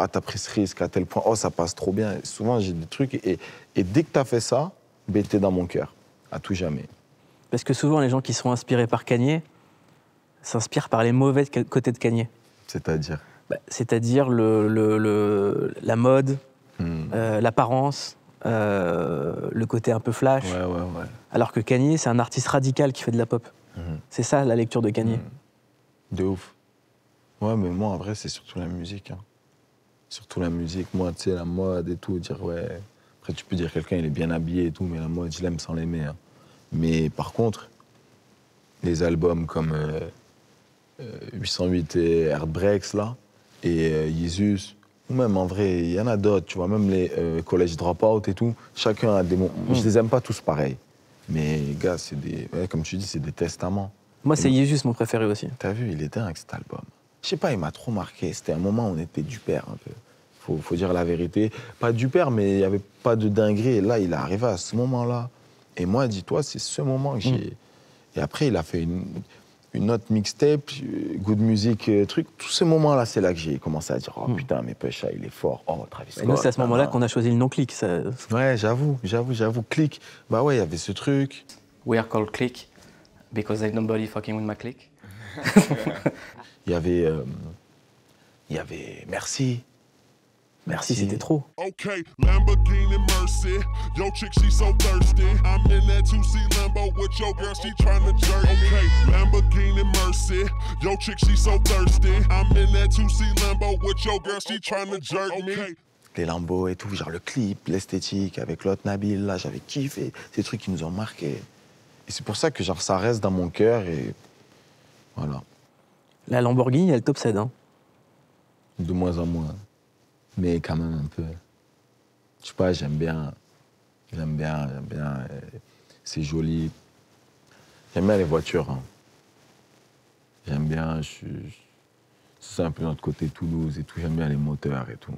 Ah, t'as pris ce risque à tel point, oh, ça passe trop bien. Et souvent, j'ai des trucs, et, et dès que t'as fait ça, ben, t'es dans mon cœur, à tout jamais. Parce que souvent, les gens qui sont inspirés par Kanye s'inspirent par les mauvais côtés de Kanye. C'est-à-dire bah, c'est-à-dire le, le, le, la mode, hmm. euh, l'apparence... Euh, le côté un peu flash. Ouais, ouais, ouais. Alors que Kanye, c'est un artiste radical qui fait de la pop. Mmh. C'est ça, la lecture de Kanye. Mmh. De ouf. Ouais, mais moi, en vrai, c'est surtout la musique. Hein. Surtout la musique. Moi, tu sais, la mode et tout, dire ouais... Après, tu peux dire quelqu'un, il est bien habillé et tout, mais la mode, je l'aime sans l'aimer. Hein. Mais par contre, les albums comme euh, euh, huit cent huit et Heartbreaks, là, et euh, Jesus... Ou même, en vrai, il y en a d'autres, tu vois, même les euh, College Dropout et tout, chacun a des mots. Mm. Je les aime pas tous pareils. Mais, gars, c'est des... Ouais, comme tu dis, c'est des testaments. Moi, c'est Jésus, mon préféré aussi. T'as vu, il est dingue, cet album. Je sais pas, il m'a trop marqué. C'était un moment où on était dupère, un peu. Faut, faut dire la vérité. Pas dupère, mais il n'y avait pas de dinguerie. Et là, il est arrivé à ce moment-là. Et moi, dis-toi, c'est ce moment que j'ai... Mm. Et après, il a fait une... une autre mixtape, Good Music, truc. Tous ces moments-là, c'est là que j'ai commencé à dire « Oh putain, mais Pesha, il est fort. Oh, Travis Scott. » Et nous, c'est à ce moment-là qu'on a choisi le nom-click. Ça... Ouais, j'avoue, j'avoue, j'avoue. Click. Bah ouais, il y avait ce truc. We are called Click because there's nobody fucking with my click. Il y avait... Euh, il y avait Merci. Merci, c'était trop. Okay, Lamborghini Mercy, yo chick she so thirsty. I'm in that two C Lambo with your girl, she tryna jerk me. Okay, Lamborghini Mercy, yo chick she so thirsty. I'm in that two C Lambo with your girl, she tryna jerk me. Les Lambos et tout, genre le clip, l'esthétique avec l'autre Nabil, là j'avais kiffé. Ces trucs qui nous ont marqués. Et c'est pour ça que genre ça reste dans mon cœur et voilà. La Lamborghini, elle t'obsède, hein? De moins en moins. Mais quand même un peu, je sais pas, j'aime bien, j'aime bien, j'aime bien, c'est joli. J'aime bien les voitures, hein. J'aime bien, je, je, c'est un peu notre côté Toulouse et tout, j'aime bien les moteurs et tout.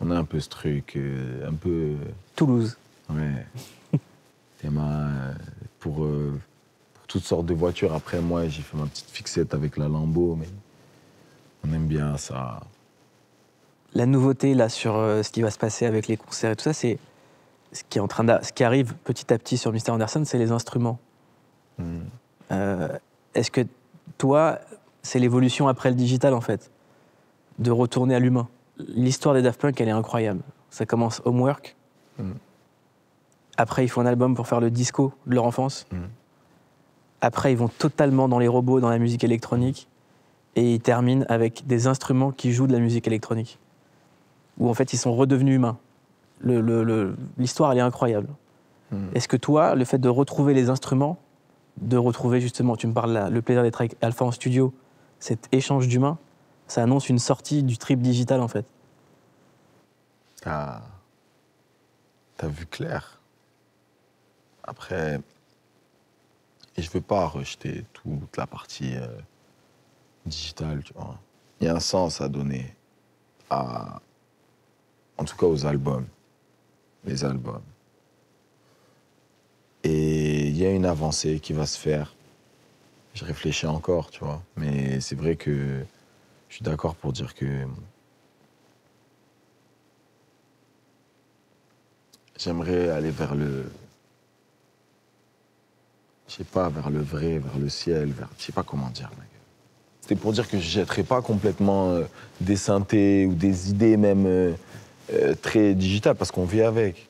On a un peu ce truc, un peu... Toulouse. Ouais. Téma, pour, euh, pour toutes sortes de voitures, après moi, j'ai fait ma petite fixette avec la Lambo, mais on aime bien ça. La nouveauté, là, sur euh, ce qui va se passer avec les concerts et tout ça, c'est ce qui est en train de, ce qui arrive petit à petit sur Mister Anderson, c'est les instruments. Mm. Euh, Est-ce que toi, c'est l'évolution après le digital, en fait, de retourner à l'humain? L'histoire des Daft Punk, elle est incroyable. Ça commence Homework. Mm. Après, ils font un album pour faire le disco de leur enfance. Mm. Après, ils vont totalement dans les robots, dans la musique électronique. Et ils terminent avec des instruments qui jouent de la musique électronique. Où, en fait, ils sont redevenus humains. Le, le, le, l'histoire, elle est incroyable. Mm. Est-ce que toi, le fait de retrouver les instruments, de retrouver justement, tu me parles là, le plaisir d'être avec Alpha en studio, cet échange d'humains, ça annonce une sortie du trip digital, en fait? Ah, t'as vu clair. Après, et je veux pas rejeter toute la partie euh, digitale, tu vois. Il y a un sens à donner, à, en tout cas aux albums, les albums. Et il y a une avancée qui va se faire. Je réfléchis encore, tu vois. Mais c'est vrai que je suis d'accord pour dire que j'aimerais aller vers le... Je sais pas, vers le vrai, vers le ciel, vers... Je sais pas comment dire, mec. C'était pour dire que je jetterais pas complètement euh, des synthés ou des idées même euh, euh, très digitales, parce qu'on vit avec.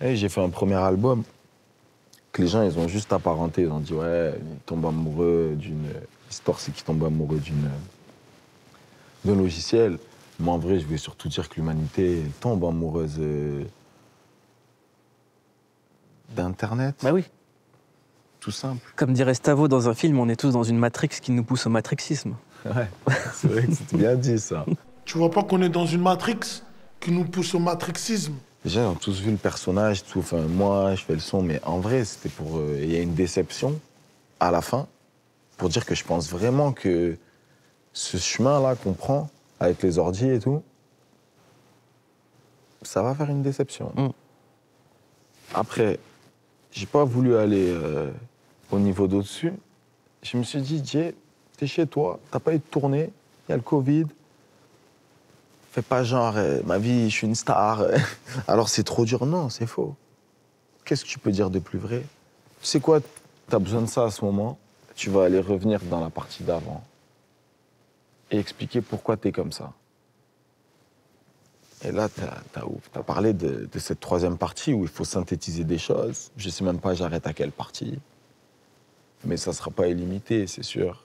J'ai fait un premier album. Les gens, ils ont juste apparenté, ils ont dit ouais, ils tombent amoureux d'une... L'histoire, c'est qu'ils tombent amoureux d'une... d'un logiciel. Mais en vrai, je voulais surtout dire que l'humanité tombe amoureuse... d'Internet. Bah oui. Tout simple. Comme dirait Stavo dans un film, on est tous dans une Matrix qui nous pousse au matrixisme. Ouais, c'est vrai que c'était bien dit, ça. Tu vois pas qu'on est dans une Matrix qui nous pousse au matrixisme? Les gens ont tous vu le personnage, tout. Enfin, moi, je fais le son, mais en vrai, c'était pour... Euh, il y a une déception à la fin pour dire que je pense vraiment que ce chemin-là qu'on prend avec les ordi et tout, ça va faire une déception. Mm. Après, j'ai pas voulu aller euh, au niveau d'au-dessus. Je me suis dit, Jay, t'es chez toi, t'as pas eu de tournée, il y a le Covid. Fais pas genre, eh, ma vie, je suis une star, alors c'est trop dur. Non, c'est faux. Qu'est-ce que tu peux dire de plus vrai? Tu sais quoi, t'as besoin de ça à ce moment, tu vas aller revenir dans la partie d'avant et expliquer pourquoi t'es comme ça. Et là, t'as ouf. T'as parlé de, de cette troisième partie où il faut synthétiser des choses. Je sais même pas, j'arrête à quelle partie. Mais ça sera pas illimité, c'est sûr.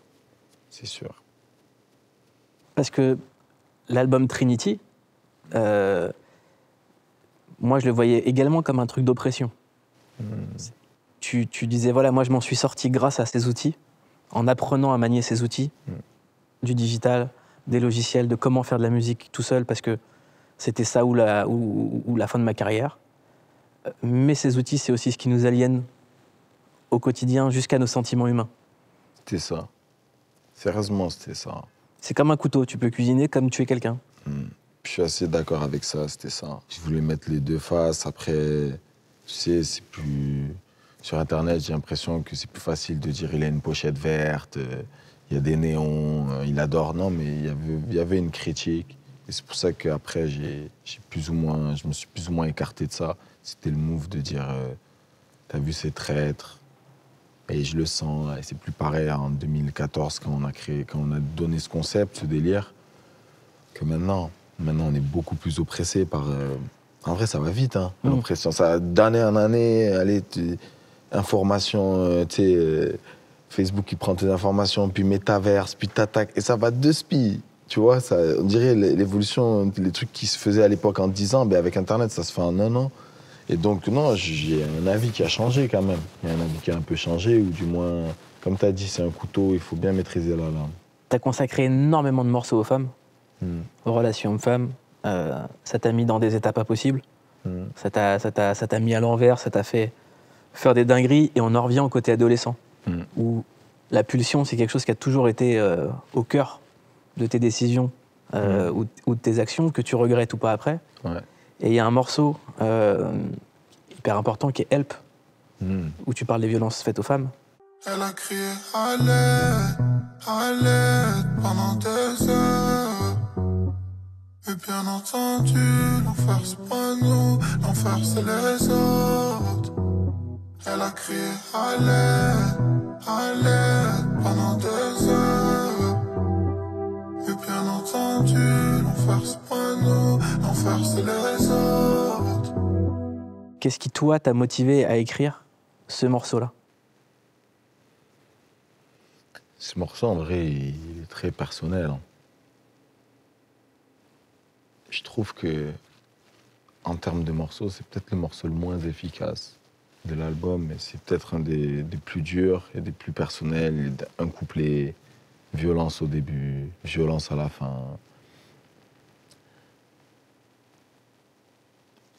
C'est sûr. Parce que... l'album Trinity, euh, moi, je le voyais également comme un truc d'oppression. Mmh. Tu, tu disais, voilà, moi, je m'en suis sorti grâce à ces outils, en apprenant à manier ces outils, mmh. du digital, des logiciels, de comment faire de la musique tout seul, parce que c'était ça ou la, ou, ou la fin de ma carrière. Mais ces outils, c'est aussi ce qui nous aliène au quotidien, jusqu'à nos sentiments humains. C'était ça. Sérieusement, c'était ça. C'est comme un couteau, tu peux cuisiner comme tuer quelqu'un. Mmh. Je suis assez d'accord avec ça, c'était ça. Je voulais mettre les deux faces, après, tu sais, c'est plus... Sur Internet, j'ai l'impression que c'est plus facile de dire il a une pochette verte, euh, il y a des néons, euh, il adore. Non, mais il y avait, il y avait une critique. Et c'est pour ça qu'après, j'ai, j'ai plus ou moins, je me suis plus ou moins écarté de ça. C'était le move de dire, euh, t'as vu ces traîtres? Et je le sens, et c'est plus pareil en deux mille quatorze quand on a créé, quand on a donné ce concept, ce délire, que maintenant. Maintenant, on est beaucoup plus oppressé par... Euh... En vrai, ça va vite, hein, mmh. l'oppression. Ça, d'année en année, allez, information, euh, tu sais, euh, Facebook qui prend tes informations, puis métaverse, puis t'attaque, et ça va de spi. Tu vois, ça, on dirait l'évolution, les trucs qui se faisaient à l'époque en dix ans, ben avec Internet, ça se fait en un an. Et donc, non, j'ai un avis qui a changé quand même. Il y a un avis qui a un peu changé, ou du moins, comme tu as dit, c'est un couteau, il faut bien maîtriser la lame. Tu as consacré énormément de morceaux aux femmes, mm. aux relations hommes-femmes. Euh, ça t'a mis dans des états pas possibles. Mm. Ça t'a mis à l'envers, ça t'a fait faire des dingueries. Et on en revient au côté adolescent, mm. où la pulsion, c'est quelque chose qui a toujours été euh, au cœur de tes décisions euh, mm. ou, ou de tes actions, que tu regrettes ou pas après. Ouais. Et il y a un morceau euh, hyper important qui est Help, mm. où tu parles des violences faites aux femmes. Elle a crié à l'aide, à l'aide pendant deux heures. Et bien entendu, l'enfer c'est pas nous, l'enfer c'est les autres. Elle a crié à l'aide, à l'aide pendant deux heures. Et bien entendu, l'enfer c'est pas nous, l'enfer c'est les autres. Qu'est-ce qui, toi, t'a motivé à écrire ce morceau-là? Ce morceau, en vrai, il est très personnel. Je trouve que, en termes de morceaux, c'est peut-être le morceau le moins efficace de l'album, mais c'est peut-être un des, des plus durs et des plus personnels. Un couplet, violence au début, violence à la fin.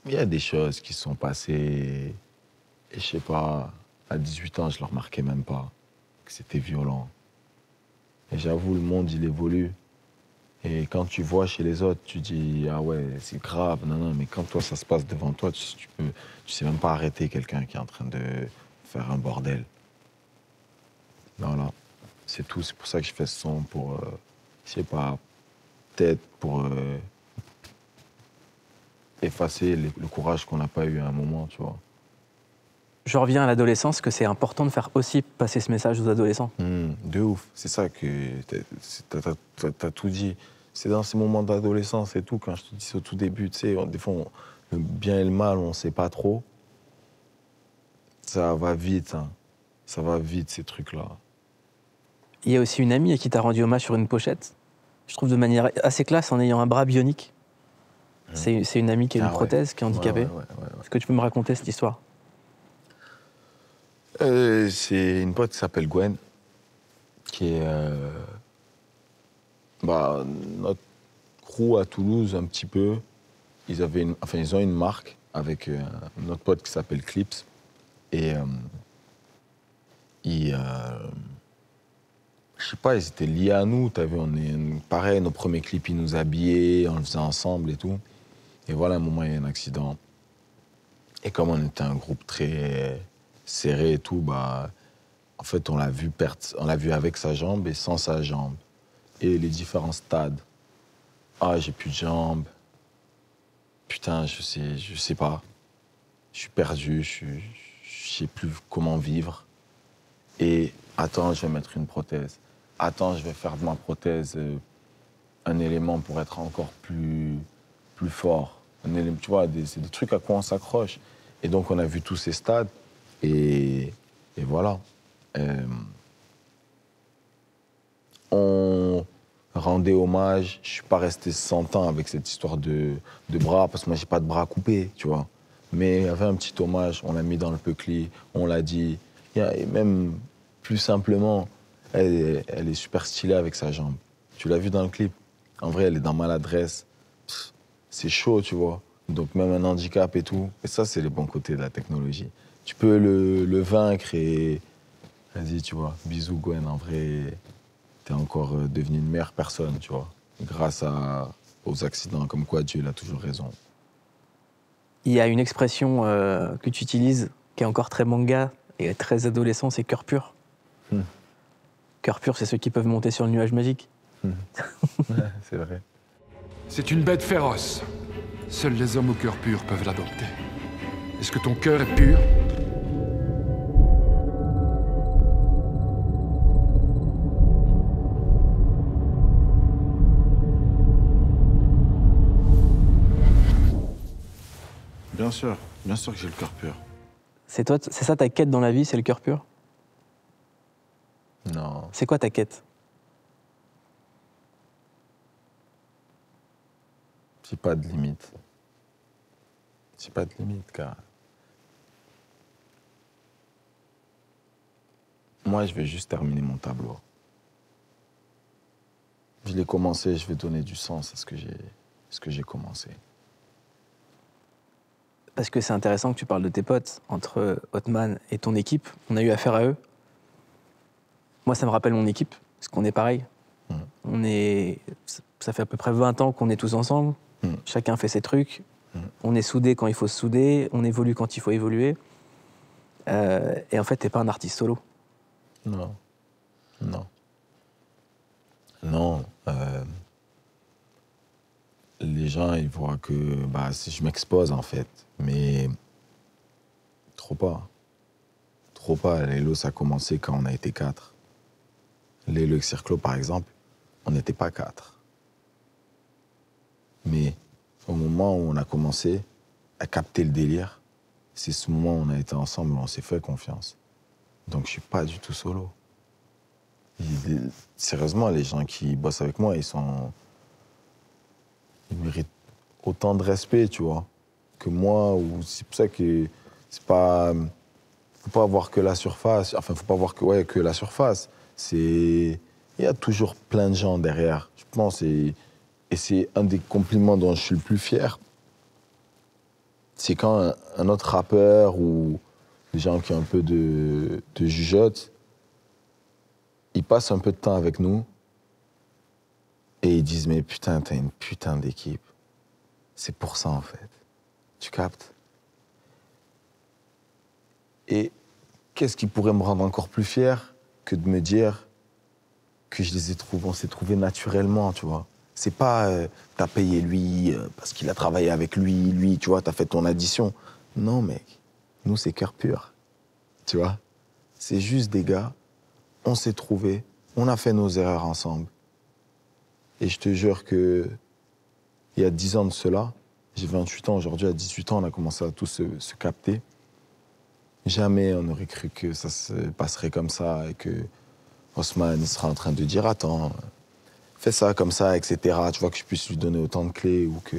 Il y a des choses qui sont passées, et je sais pas, à dix-huit ans, je ne le remarquais même pas, que c'était violent. Et j'avoue, le monde, il évolue. Et quand tu vois chez les autres, tu dis, ah ouais, c'est grave, non, non, mais quand toi, ça se passe devant toi, tu, tu peux, tu sais même pas arrêter quelqu'un qui est en train de faire un bordel. Voilà, c'est tout. C'est pour ça que je fais ce son, pour, euh, je sais pas, peut-être pour euh, effacer le, le courage qu'on n'a pas eu à un moment, tu vois. Je reviens à l'adolescence, que c'est important de faire aussi passer ce message aux adolescents. Mmh, de ouf, c'est ça que t'as, t'as, t'as tout dit. C'est dans ces moments d'adolescence et tout, quand je te dis au tout début, tu sais, des fois, on, le bien et le mal, on sait pas trop. Ça va vite, hein. Ça va vite, ces trucs-là. Il y a aussi une amie qui t'a rendu hommage sur une pochette, je trouve de manière assez classe, en ayant un bras bionique. Mmh. C'est une amie qui a ah, une prothèse, ouais. qui est handicapée. Ouais, ouais, ouais, ouais, ouais. Est-ce que tu peux me raconter cette histoire? Euh, c'est une pote qui s'appelle Gwen, qui est euh, bah, notre crew à Toulouse un petit peu. Ils, avaient une, enfin, ils ont une marque avec euh, notre pote qui s'appelle Clips. Et euh, ils, euh, je sais pas, ils étaient liés à nous. T'as vu, on est, pareil, nos premiers clips, ils nous habillaient, on le faisait ensemble et tout. Et voilà, à un moment, il y a un accident. Et comme on était un groupe très serré et tout, bah, en fait, on l'a vu perdre, on l'a vu avec sa jambe et sans sa jambe. Et les différents stades. Ah, j'ai plus de jambes. Putain, je sais, je sais pas. Je suis perdu, je, je sais plus comment vivre. Et attends, je vais mettre une prothèse. Attends, je vais faire de ma prothèse euh, un élément pour être encore plus, plus fort. Un élément, tu vois, c'est des trucs à quoi on s'accroche. Et donc, on a vu tous ces stades. Et, et voilà. Euh, on rendait hommage. Je suis pas resté cent ans avec cette histoire de, de bras, parce que moi, j'ai pas de bras coupés, tu vois. Mais il y avait un petit hommage. On l'a mis dans le peucli, on l'a dit. Et même plus simplement, elle est, elle est super stylée avec sa jambe. Tu l'as vu dans le clip. En vrai, elle est dans Maladresse. C'est chaud, tu vois. Donc même un handicap et tout. Et ça, c'est les bons côtés de la technologie. Tu peux le, le vaincre et... Vas-y, tu vois, bisous Gwen, en vrai, t'es encore devenue une meilleure personne, tu vois, grâce à, aux accidents, comme quoi Dieu a toujours raison. Il y a une expression euh, que tu utilises, qui est encore très manga et très adolescent, c'est cœur pur. Hum. Cœur pur, c'est ceux qui peuvent monter sur le nuage magique. Hum. Ouais, c'est vrai. C'est une bête féroce. Seuls les hommes au cœur pur peuvent l'aborder. Est-ce que ton cœur est pur? Bien sûr, bien sûr que j'ai le cœur pur. C'est toi, c'est ça ta quête dans la vie, c'est le cœur pur? Non. C'est quoi ta quête? J'ai pas de limite. J'ai pas de limite, car... Moi, je vais juste terminer mon tableau. Je l'ai commencé, je vais donner du sens à ce que j'ai, ce que j'ai commencé. Parce que c'est intéressant que tu parles de tes potes. Entre Osman et ton équipe, on a eu affaire à eux. Moi, ça me rappelle mon équipe, parce qu'on est pareil. Mmh. On est... Ça fait à peu près vingt ans qu'on est tous ensemble. Mmh. Chacun fait ses trucs. Mmh. On est soudés quand il faut se souder. On évolue quand il faut évoluer. Euh, et en fait, t'es pas un artiste solo. Non, non, non. Euh, les, les gens, ils voient que bah, je m'expose, en fait. Mais trop pas. Trop pas. Laylow, ça a commencé quand on a été quatre. Laylow et Circlo, par exemple, on n'était pas quatre. Mais au moment où on a commencé à capter le délire, c'est ce moment où on a été ensemble, on s'est fait confiance. Donc je suis pas du tout solo. Ils, sérieusement, les gens qui bossent avec moi, ils sont... Ils méritent autant de respect, tu vois, que moi. Ou c'est pour ça que c'est pas... Faut pas voir que la surface. Enfin, faut pas voir que, ouais, que la surface. C'est... Il y a toujours plein de gens derrière, je pense. Et, et c'est un des compliments dont je suis le plus fier. C'est quand un, un autre rappeur ou des gens qui ont un peu de, de jugeote, ils passent un peu de temps avec nous et ils disent « Mais putain, t'as une putain d'équipe. » C'est pour ça, en fait. Tu captes? Et qu'est-ce qui pourrait me rendre encore plus fier que de me dire que je les ai trouvés, on s'est trouvés naturellement, tu vois. C'est pas euh, t'as payé lui euh, parce qu'il a travaillé avec lui, lui, tu vois, t'as fait ton addition. Non, mec, nous, c'est cœur pur, tu vois. C'est juste des gars, on s'est trouvés, on a fait nos erreurs ensemble. Et je te jure que il y a dix ans de cela, j'ai vingt-huit ans, aujourd'hui, à dix-huit ans, on a commencé à tous se, se capter. Jamais on aurait cru que ça se passerait comme ça et que Osman il sera en train de dire « Attends, fais ça comme ça, et cetera » Tu vois, que je puisse lui donner autant de clés, ou que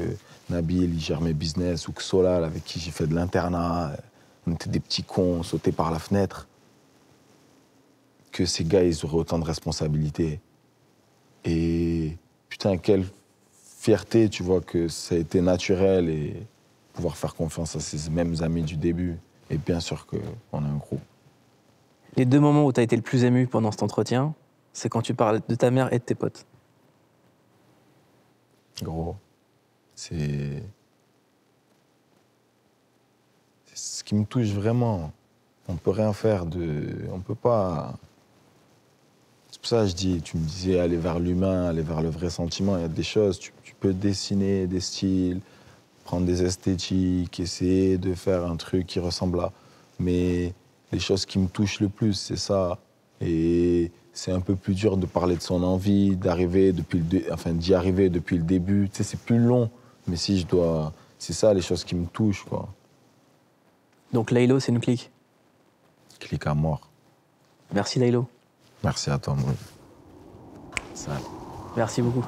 Nabil il gère mes business, ou que Solal, avec qui j'ai fait de l'internat, on était des petits cons, on sautait par la fenêtre. Que ces gars, ils auraient autant de responsabilités. Et putain, quelle fierté, tu vois, que ça a été naturel et pouvoir faire confiance à ces mêmes amis du début. Et bien sûr qu'on a un groupe. Les deux moments où tu as été le plus ému pendant cet entretien, c'est quand tu parles de ta mère et de tes potes. Gros, c'est... C'est ce qui me touche vraiment. On peut rien faire de... On peut pas... C'est pour ça que je dis, tu me disais aller vers l'humain, aller vers le vrai sentiment. Il y a des choses, tu, tu peux dessiner des styles, prendre des esthétiques, essayer de faire un truc qui ressemble à... Mais les choses qui me touchent le plus, c'est ça. Et c'est un peu plus dur de parler de son envie, d'arriver depuis le dé... enfin, d'y arriver depuis le début. Tu sais, c'est plus long, mais si je dois... C'est ça, les choses qui me touchent, quoi. Donc Laylow, c'est une clique? Clique à mort. Merci Laylow. Merci à toi, moi. Merci beaucoup.